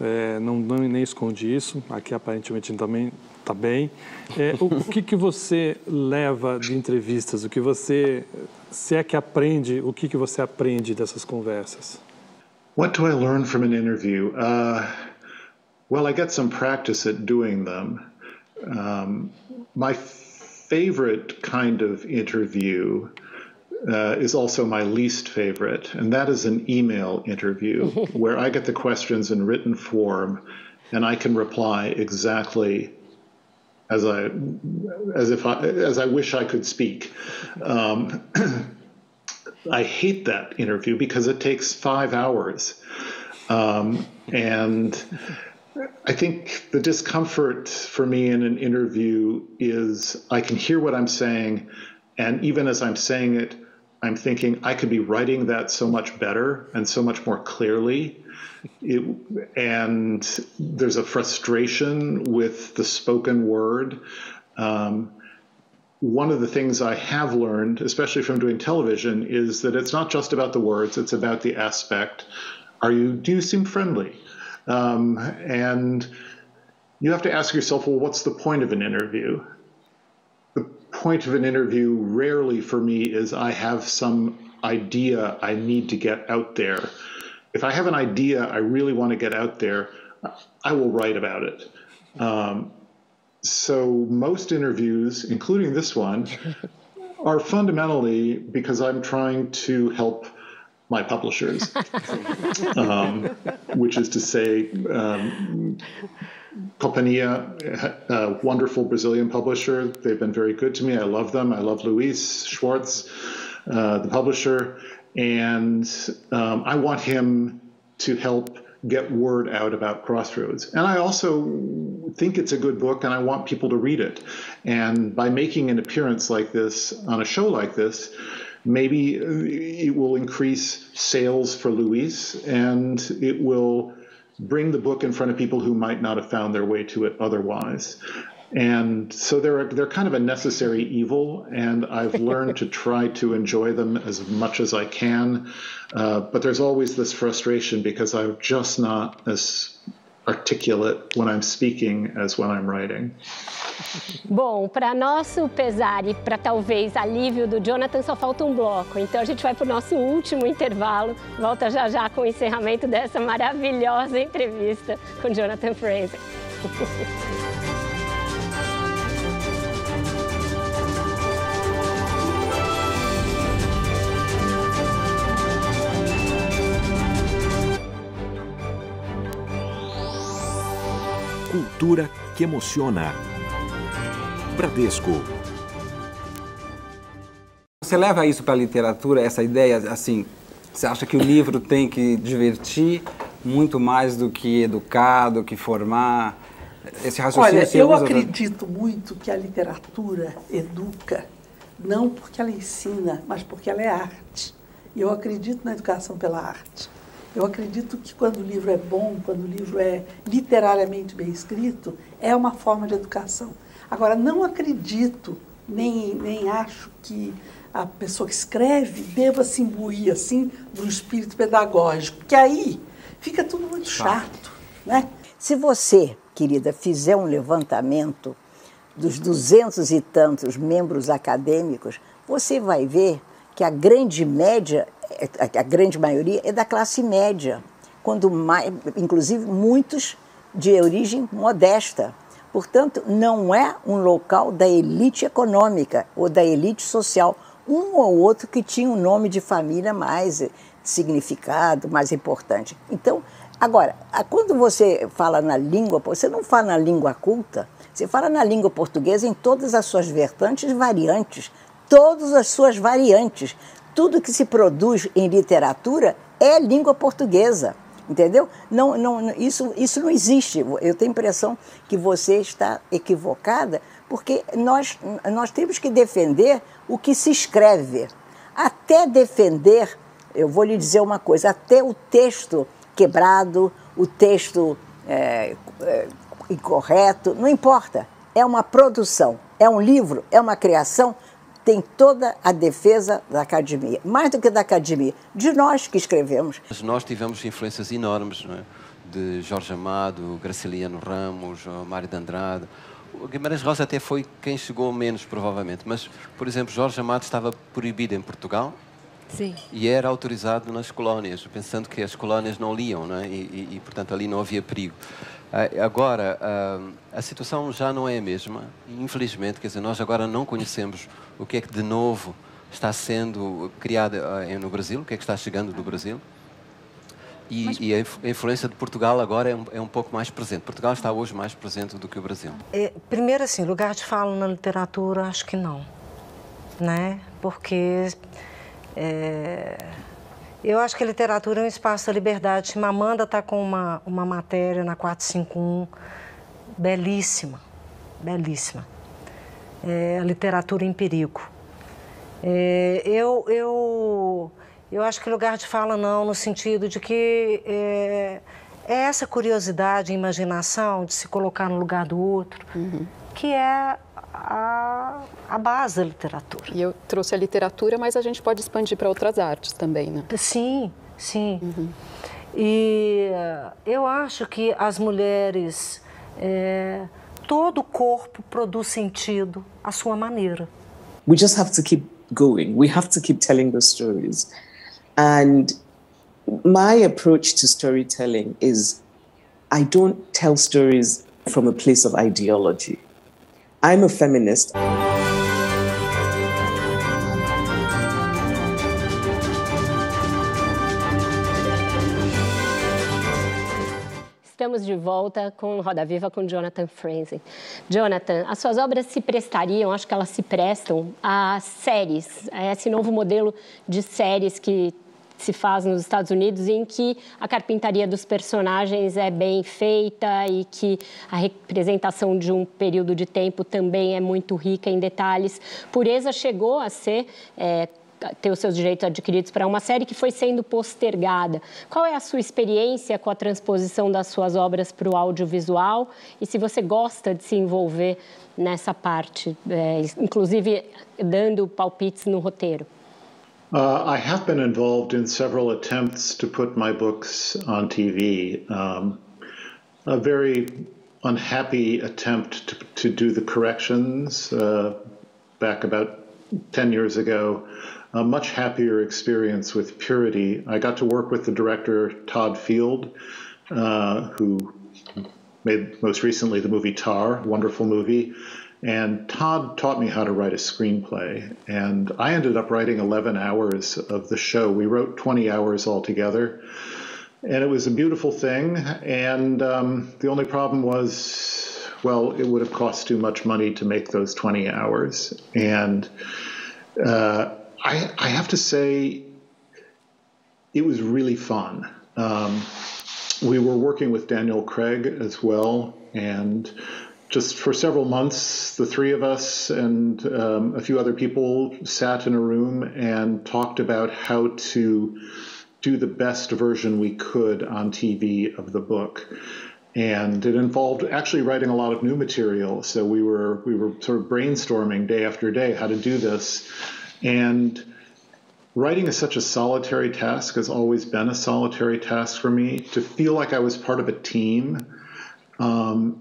É, não, não nem esconde isso. Aqui aparentemente também está bem. É, o, o que que você leva de entrevistas? O que você, se é que aprende, o que que você aprende dessas conversas? What do I learn from an interview? Uh, well, I get some practice at doing them. Um, my favorite kind of interview Uh, is also my least favorite, and that is an email interview where I get the questions in written form, and I can reply exactly as I as if I, as I wish I could speak. Um, I hate that interview because it takes five hours, um, and I think the discomfort for me in an interview is I can hear what I'm saying, and even as I'm saying it, I'm thinking I could be writing that so much better and so much more clearly. It, and there's a frustration with the spoken word. Um, one of the things I have learned, especially from doing television, is that it's not just about the words. It's about the aspect. Are you, do you seem friendly? Um, and you have to ask yourself, well, what's the point of an interview? Point of an interview rarely for me is I have some idea I need to get out there. If I have an idea I really want to get out there, I will write about it. Um, so most interviews, including this one, are fundamentally because I'm trying to help my publishers, um, which is to say, um, Companhia, a wonderful Brazilian publisher. They've been very good to me. I love them. I love Luis Schwartz, uh, the publisher. And um, I want him to help get word out about Crossroads. And I also think it's a good book, and I want people to read it. And by making an appearance like this on a show like this, maybe it will increase sales for Luis, and it will bring the book in front of people who might not have found their way to it otherwise. And so they're they're kind of a necessary evil, and I've learned to try to enjoy them as much as I can. Uh, but there's always this frustration because I'm just not as articulate when I'm speaking as when I'm writing. Bom, para nosso pesar e para talvez alívio do Jonathan, só falta um bloco. Então a gente vai para o nosso último intervalo. Volta já já com o encerramento dessa maravilhosa entrevista com Jonathan Franzen. Cultura que emociona. Bradesco. Você leva isso para a literatura, essa ideia, assim, você acha que o livro tem que divertir muito mais do que educar, do que formar? Esse raciocínio. Olha, eu acredito muito que a literatura educa, não porque ela ensina, mas porque ela é arte. E eu acredito na educação pela arte. Eu acredito que quando o livro é bom, quando o livro é literariamente bem escrito, é uma forma de educação. Agora, não acredito, nem, nem acho que a pessoa que escreve deva se imbuir, assim, de um espírito pedagógico, porque aí fica tudo muito chato, né? Se você, querida, fizer um levantamento dos duzentos e tantos membros acadêmicos, você vai ver que a grande média... a grande maioria é da classe média, quando mais, inclusive muitos de origem modesta. Portanto, não é um local da elite econômica ou da elite social. Um ou outro que tinha um nome de família mais significado, mais importante. Então, agora, quando você fala na língua, você não fala na língua culta, você fala na língua portuguesa em todas as suas vertentes, variantes, todas as suas variantes. Tudo que se produz em literatura é língua portuguesa, entendeu? Não, não, isso, isso não existe. Eu tenho a impressão que você está equivocada, porque nós, nós temos que defender o que se escreve. Até defender, eu vou lhe dizer uma coisa, até o texto quebrado, o texto é, é, incorreto, não importa. É uma produção, é um livro, é uma criação, tem toda a defesa da academia, mais do que da academia, de nós que escrevemos. Mas nós tivemos influências enormes, não é? De Jorge Amado, Graciliano Ramos, Mário de Andrade. O Guimarães Rosa até foi quem chegou menos, provavelmente, mas, por exemplo, Jorge Amado estava proibido em Portugal. Sim. E era autorizado nas colónias, pensando que as colónias não liam, não é? e, e, e, portanto, ali não havia perigo. Agora, a situação já não é a mesma, infelizmente, quer dizer, nós agora não conhecemos o que é que de novo está sendo criado no Brasil, o que é que está chegando do Brasil, e, Mas... e a influência de Portugal agora é um, é um pouco mais presente. Portugal está hoje mais presente do que o Brasil. É, primeiro, assim, lugar de fala na literatura, acho que não, né? Porque é... eu acho que a literatura é um espaço da liberdade. Mamanda está com uma, uma matéria na quatro cinco um, belíssima, belíssima. É, a literatura em perigo. É, eu, eu, eu acho que lugar de fala não, no sentido de que é, é essa curiosidade e imaginação de se colocar no lugar do outro, uhum, que é... A, a base da literatura. E eu trouxe a literatura, mas a gente pode expandir para outras artes também, né? Sim, sim. Uhum. E eu acho que as mulheres, é, todo o corpo produz sentido à sua maneira. We just have to keep going. We have to keep telling the stories. And my approach to storytelling is, I don't tell stories from a place of ideology. I'm a feminist. Estamos de volta com Roda Viva com Jonathan Franzen. Jonathan, as suas obras se prestariam, acho que elas se prestam, a séries, a esse novo modelo de séries que se faz nos Estados Unidos, em que a carpintaria dos personagens é bem feita e que a representação de um período de tempo também é muito rica em detalhes. Pureza chegou a ser é, ter os seus direitos adquiridos para uma série que foi sendo postergada. Qual é a sua experiência com a transposição das suas obras para o audiovisual e se você gosta de se envolver nessa parte, é, inclusive dando palpites no roteiro? Uh, I have been involved in several attempts to put my books on T V. Um, a very unhappy attempt to, to do the corrections uh, back about ten years ago. A much happier experience with Purity. I got to work with the director Todd Field, uh, who made most recently the movie Tar, wonderful movie. And Todd taught me how to write a screenplay. And I ended up writing eleven hours of the show. We wrote twenty hours altogether. And it was a beautiful thing. And um, the only problem was, well, it would have cost too much money to make those twenty hours. And uh, I, I have to say, it was really fun. Um, we were working with Daniel Craig as well. And just for several months, the three of us and um, a few other people sat in a room and talked about how to do the best version we could on T V of the book. And it involved actually writing a lot of new material. So we were, we were sort of brainstorming day after day how to do this. And writing is such a solitary task, has always been a solitary task for me, to feel like I was part of a team. Um,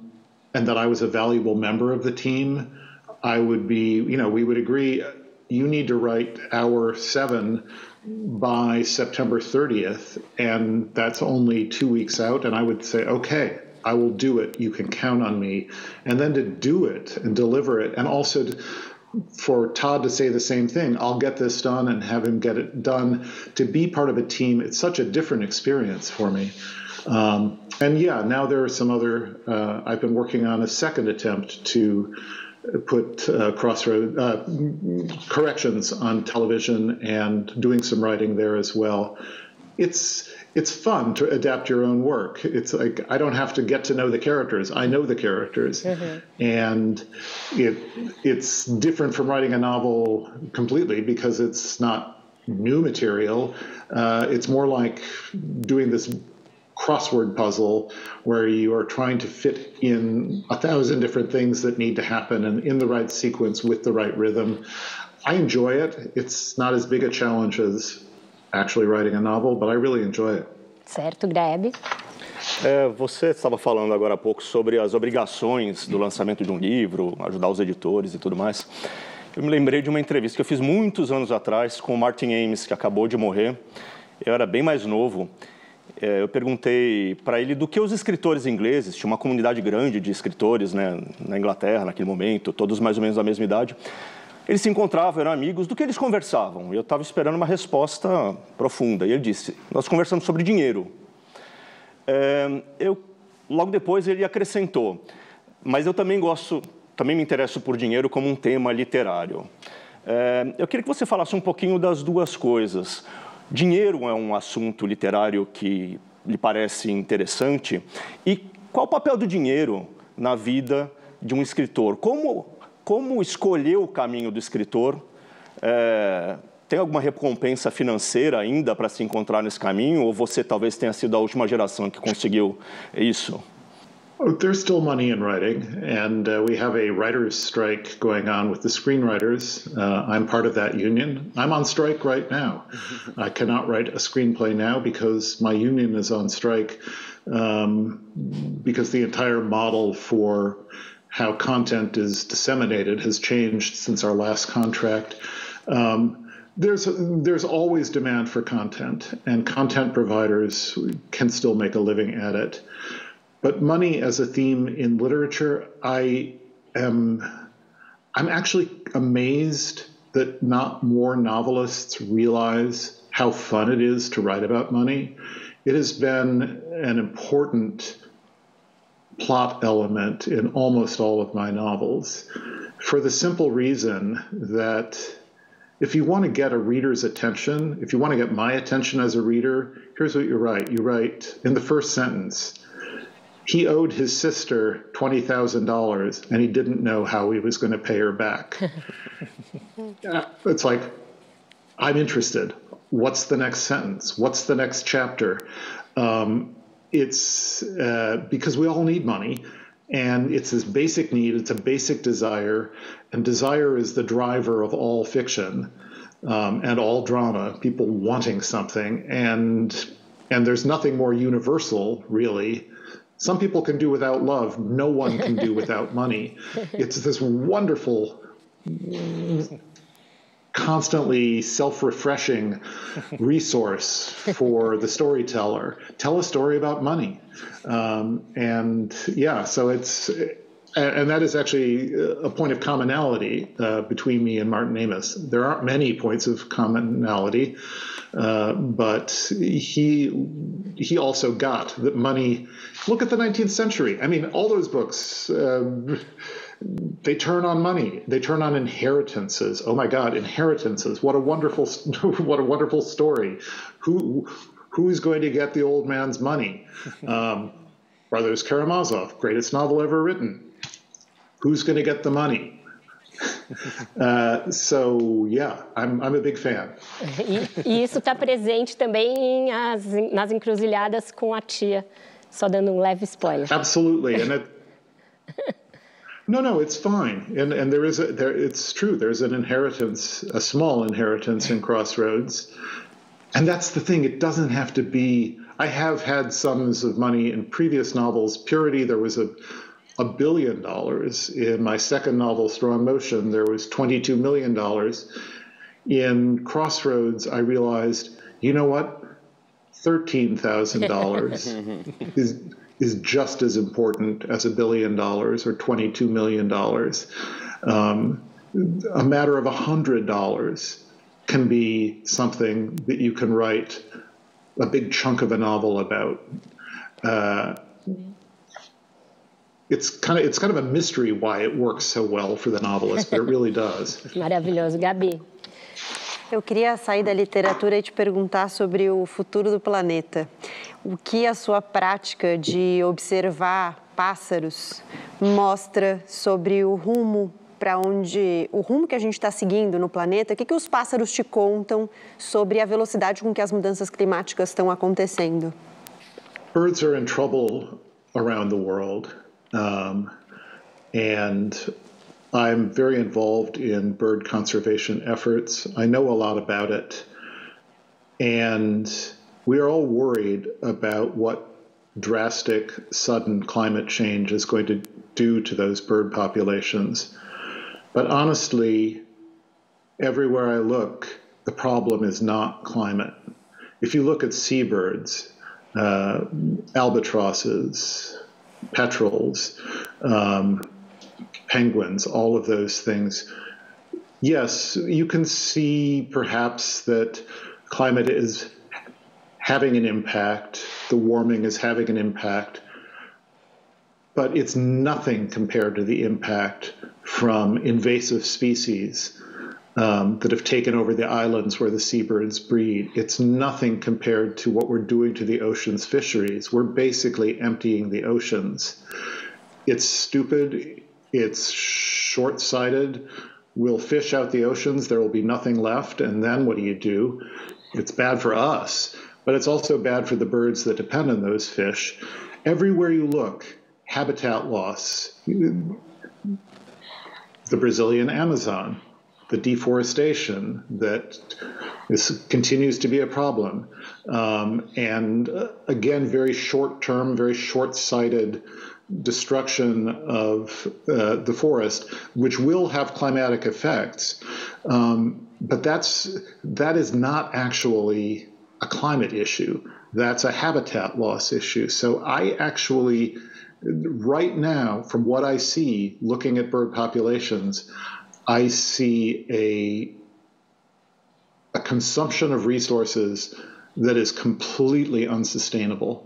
and that I was a valuable member of the team, I would be, you know, we would agree, you need to write hour seven by September thirtieth, and that's only two weeks out, and I would say, okay, I will do it, you can count on me. And then to do it and deliver it, and also to, for Todd to say the same thing, I'll get this done and have him get it done, to be part of a team, it's such a different experience for me. Um, and yeah, now there are some other, uh, I've been working on a second attempt to put uh, crossroad uh, corrections on television and doing some writing there as well. It's, it's fun to adapt your own work. It's like, I don't have to get to know the characters. I know the characters. Mm-hmm. And it, it's different from writing a novel completely because it's not new material. Uh, it's more like doing this crossword puzzle where you are trying to fit in a thousand different things that need to happen and in the right sequence with the right rhythm. I enjoy it. It's not as big a challenge as actually writing a novel, but I really enjoy it. Certo, Graieb. É, você estava falando agora há pouco sobre as obrigações do lançamento de um livro, ajudar os editores e tudo mais. Eu me lembrei de uma entrevista que eu fiz muitos anos atrás com o Martin Amis, que acabou de morrer. Eu era bem mais novo. Eu perguntei para ele do que os escritores ingleses, tinha uma comunidade grande de escritores, né, na Inglaterra naquele momento, todos mais ou menos da mesma idade, eles se encontravam, eram amigos, do que eles conversavam? Eu estava esperando uma resposta profunda e ele disse, nós conversamos sobre dinheiro. É, eu, logo depois ele acrescentou, mas eu também gosto, também me interesso por dinheiro como um tema literário. É, eu queria que você falasse um pouquinho das duas coisas. Dinheiro é um assunto literário que lhe parece interessante. E qual o papel do dinheiro na vida de um escritor? Como, como escolher o caminho do escritor? É, tem alguma recompensa financeira ainda para se encontrar nesse caminho? Ou você talvez tenha sido a última geração que conseguiu isso? There's still money in writing, and uh, we have a writer's strike going on with the screenwriters. Uh, I'm part of that union. I'm on strike right now. I cannot write a screenplay now because my union is on strike, um, because the entire model for how content is disseminated has changed since our last contract. Um, There's, there's always demand for content, and content providers can still make a living at it. But money as a theme in literature, I am, I'm actually amazed that not more novelists realize how fun it is to write about money. It has been an important plot element in almost all of my novels for the simple reason that if you want to get a reader's attention, if you want to get my attention as a reader, here's what you write. You write in the first sentence, he owed his sister twenty thousand dollars, and he didn't know how he was going to pay her back. It's like, I'm interested. What's the next sentence? What's the next chapter? Um, it's uh, because we all need money, and it's this basic need. It's a basic desire, and desire is the driver of all fiction um, and all drama, people wanting something. And and there's nothing more universal, really. Some people can do without love. No one can do without money. It's this wonderful, constantly self-refreshing resource for the storyteller. Tell a story about money. Um, and yeah, so it's, and that is actually a point of commonality uh, between me and Martin Amis. There aren't many points of commonality, uh, but he, he also got that money. Look at the nineteenth century. I mean, all those books, um, they turn on money. They turn on inheritances. Oh my God, inheritances! What a wonderful, what a wonderful story. Who, who's going to get the old man's money? Um, Brothers Karamazov, greatest novel ever written. Who's going to get the money? Uh, so, yeah, I'm, I'm a big fan. E, e isso está presente também em as, nas encruzilhadas com a tia. Só dando um leve spoiler. Absolutely, and it, no, no, it's fine, and and there is a, there. It's true. There's an inheritance, a small inheritance in Crossroads, and that's the thing. It doesn't have to be. I have had sums of money in previous novels. Purity, there was a a billion dollars. In my second novel, Strong Motion, there was twenty-two million dollars. In Crossroads, I realized, you know what? thirteen thousand dollars is is just as important as a billion dollars or twenty-two million dollars. Um, a matter of one hundred dollars can be something that you can write a big chunk of a novel about. Uh, It's kind of, it's kind of a mystery why it works so well for the novelist, but it really does. Maravilhoso, Gabi. Eu queria sair da literatura e te perguntar sobre o futuro do planeta. O que a sua prática de observar pássaros mostra sobre o rumo para onde, o rumo que a gente está seguindo no planeta? O que que os pássaros te contam sobre a velocidade com que as mudanças climáticas estão acontecendo? Birds are in trouble around the world. Um, and I'm very involved in bird conservation efforts. I know a lot about it. And we are all worried about what drastic, sudden climate change is going to do to those bird populations. But honestly, everywhere I look, the problem is not climate. If you look at seabirds, uh, albatrosses, petrels, um, penguins, all of those things. Yes, you can see perhaps that climate is having an impact, the warming is having an impact, but it's nothing compared to the impact from invasive species um, that have taken over the islands where the seabirds breed. It's nothing compared to what we're doing to the ocean's fisheries. We're basically emptying the oceans. It's stupid. It's short-sighted. We'll fish out the oceans. There will be nothing left. And then what do you do? It's bad for us, but it's also bad for the birds that depend on those fish. Everywhere you look, habitat loss. The Brazilian Amazon. The deforestation that is, continues to be a problem. Um, and uh, again, very short-term, very short-sighted destruction of uh, the forest, which will have climatic effects. Um, but that's, that is not actually a climate issue. That's a habitat loss issue. So I actually, right now, from what I see, looking at bird populations, I see a, a consumption of resources that is completely unsustainable.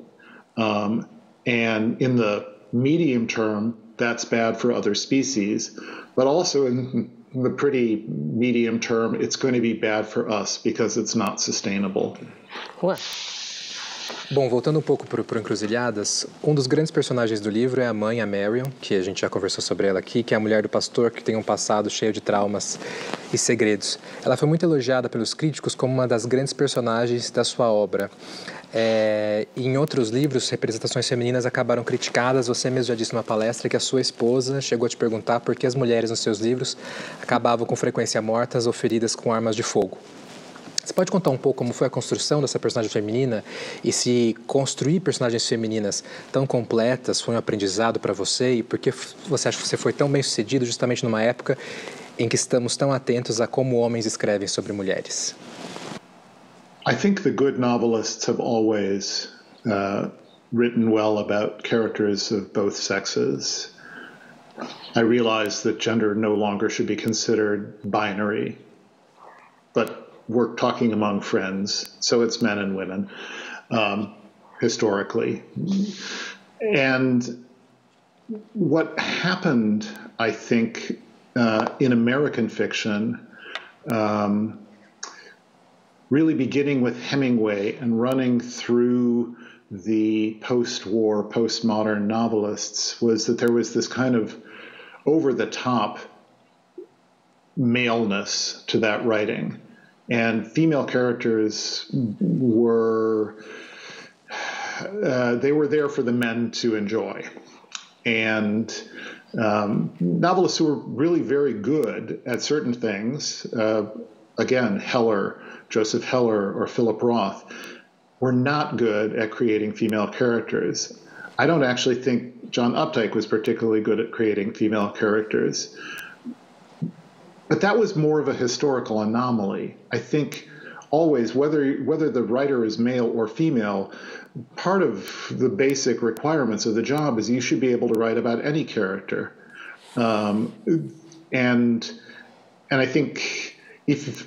Um, and in the medium term, that's bad for other species. But also in the pretty medium term, it's going to be bad for us because it's not sustainable. What? Bom, voltando um pouco para o Encruzilhadas, um dos grandes personagens do livro é a mãe, a Marion, que a gente já conversou sobre ela aqui, que é a mulher do pastor que tem um passado cheio de traumas e segredos. Ela foi muito elogiada pelos críticos como uma das grandes personagens da sua obra. É, em outros livros, representações femininas acabaram criticadas. Você mesmo já disse numa palestra que a sua esposa chegou a te perguntar por que as mulheres nos seus livros acabavam com frequência mortas ou feridas com armas de fogo. Você pode contar um pouco como foi a construção dessa personagem feminina e se construir personagens femininas tão completas foi um aprendizado para você e por que você acha que você foi tão bem sucedido justamente numa época em que estamos tão atentos a como homens escrevem sobre mulheres? I think the good novelists have always uh, written well about characters of both sexes. I realize that gender no longer should be considered binary, but we're talking among friends, so it's men and women, um, historically. And what happened, I think, uh, in American fiction, um, really beginning with Hemingway and running through the post-war, postmodern novelists, was that there was this kind of over-the-top maleness to that writing. And female characters were, uh, they were there for the men to enjoy. And um, novelists who were really very good at certain things, uh, again, Heller, Joseph Heller or Philip Roth, were not good at creating female characters. I don't actually think John Updike was particularly good at creating female characters. But that was more of a historical anomaly. I think always, whether whether the writer is male or female, part of the basic requirements of the job is you should be able to write about any character. Um, and and I think if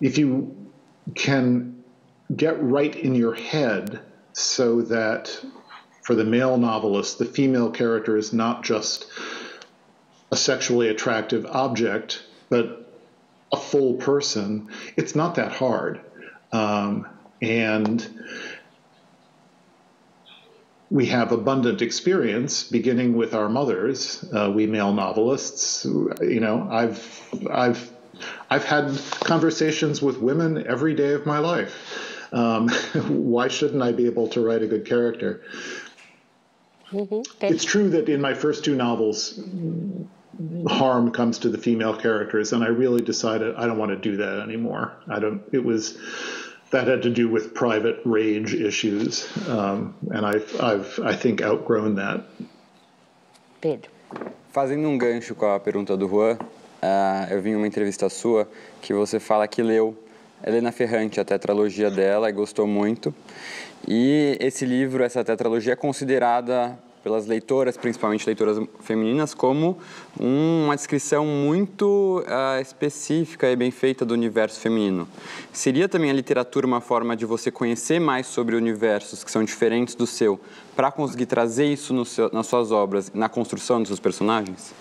if you can get right in your head so that for the male novelist, the female character is not just a sexually attractive object, but a full person, it's not that hard. Um, and we have abundant experience, beginning with our mothers, uh, we male novelists. You know, I've, I've, I've had conversations with women every day of my life. Um, why shouldn't I be able to write a good character? Mm-hmm. It's true that in my first two novels, harm comes to the female characters, and I really decided I don't want to do that anymore. I don't, it was, that had to do with private rage issues, um, and I've, I've, I think, outgrown that. Pedro. Fazendo um gancho com a pergunta do Juan, uh, eu vi uma entrevista sua que você fala que leu Elena Ferrante, a tetralogia dela, e gostou muito. E esse livro, essa tetralogia, é considerada pelas leitoras, principalmente leitoras femininas, como uma descrição muito uh, específica e bem feita do universo feminino. Seria também a literatura uma forma de você conhecer mais sobre universos que são diferentes do seu, para conseguir trazer isso no seu, nas suas obras, na construção dos seus personagens?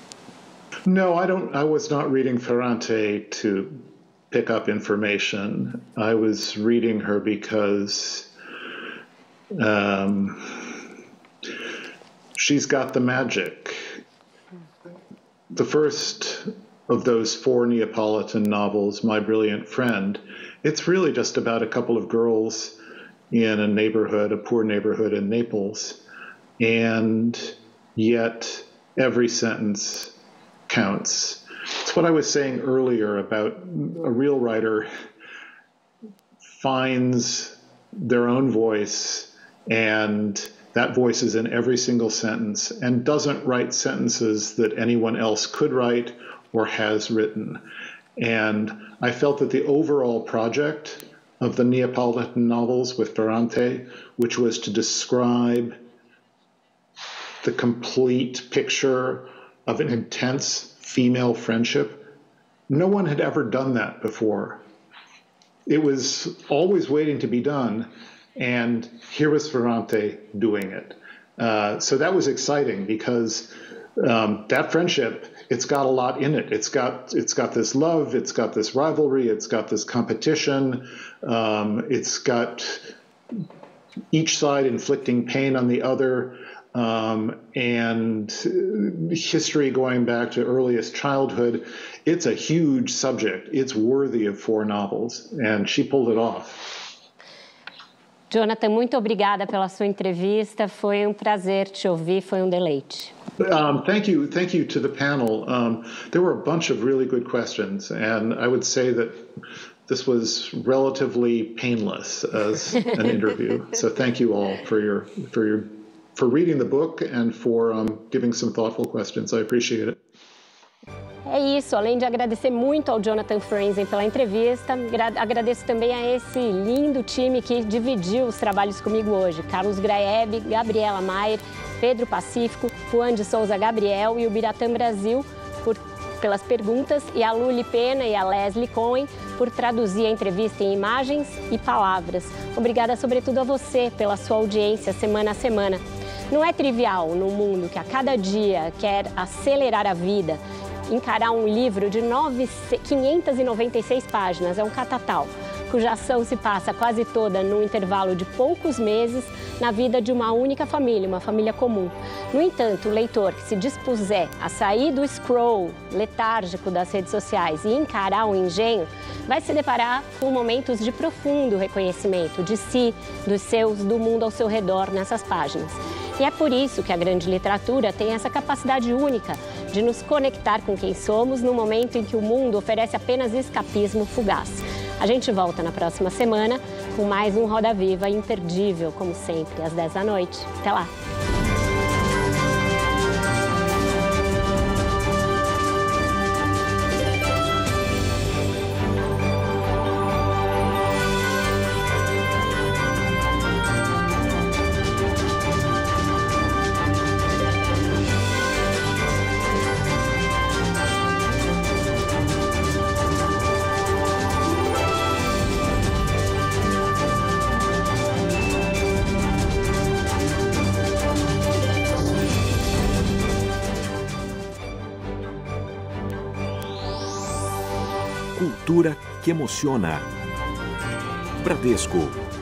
No, I don't. I was not reading Ferrante to pick up information. I was reading her because um, she's got the magic. The first of those four Neapolitan novels, My Brilliant Friend, it's really just about a couple of girls in a neighborhood, a poor neighborhood in Naples, and yet every sentence counts. It's what I was saying earlier about a real writer finds their own voice, and that voice is in every single sentence and doesn't write sentences that anyone else could write or has written. And I felt that the overall project of the Neapolitan novels with Ferrante, which was to describe the complete picture of an intense female friendship, no one had ever done that before. It was always waiting to be done. And here was Ferrante doing it. Uh, so that was exciting because um, that friendship, it's got a lot in it. It's got, it's got this love, it's got this rivalry, it's got this competition, um, it's got each side inflicting pain on the other, um, and history going back to earliest childhood. It's a huge subject. It's worthy of four novels, and she pulled it off. Jonathan, muito obrigada pela sua entrevista. Foi um prazer te ouvir, foi um deleite. Um, thank you, thank you to the panel. Um, there were a bunch of really good questions, and I would say that this was relatively painless as an interview. So thank you all for your for your for reading the book and for um, giving some thoughtful questions. I appreciate it. É isso, além de agradecer muito ao Jonathan Franzen pela entrevista, agradeço também a esse lindo time que dividiu os trabalhos comigo hoje. Carlos Graieb, Gabriela Mayer, Pedro Pacífico, Ruan de Souza Gabriel e Ubiratan Brasil por, pelas perguntas, e a Julie Pena e a Leslie Cohen por traduzir a entrevista em imagens e palavras. Obrigada sobretudo a você pela sua audiência semana a semana. Não é trivial num mundo que a cada dia quer acelerar a vida, encarar um livro de quinhentas e noventa e seis páginas, é um catatal, cuja ação se passa quase toda num intervalo de poucos meses na vida de uma única família, uma família comum. No entanto, o leitor que se dispuser a sair do scroll letárgico das redes sociais e encarar um engenho, vai se deparar com momentos de profundo reconhecimento de si, dos seus, do mundo ao seu redor nessas páginas. E é por isso que a grande literatura tem essa capacidade única de nos conectar com quem somos no momento em que o mundo oferece apenas escapismo fugaz. A gente volta na próxima semana com mais um Roda Viva imperdível, como sempre, às dez da noite. Até lá! Cultura que emociona. Bradesco.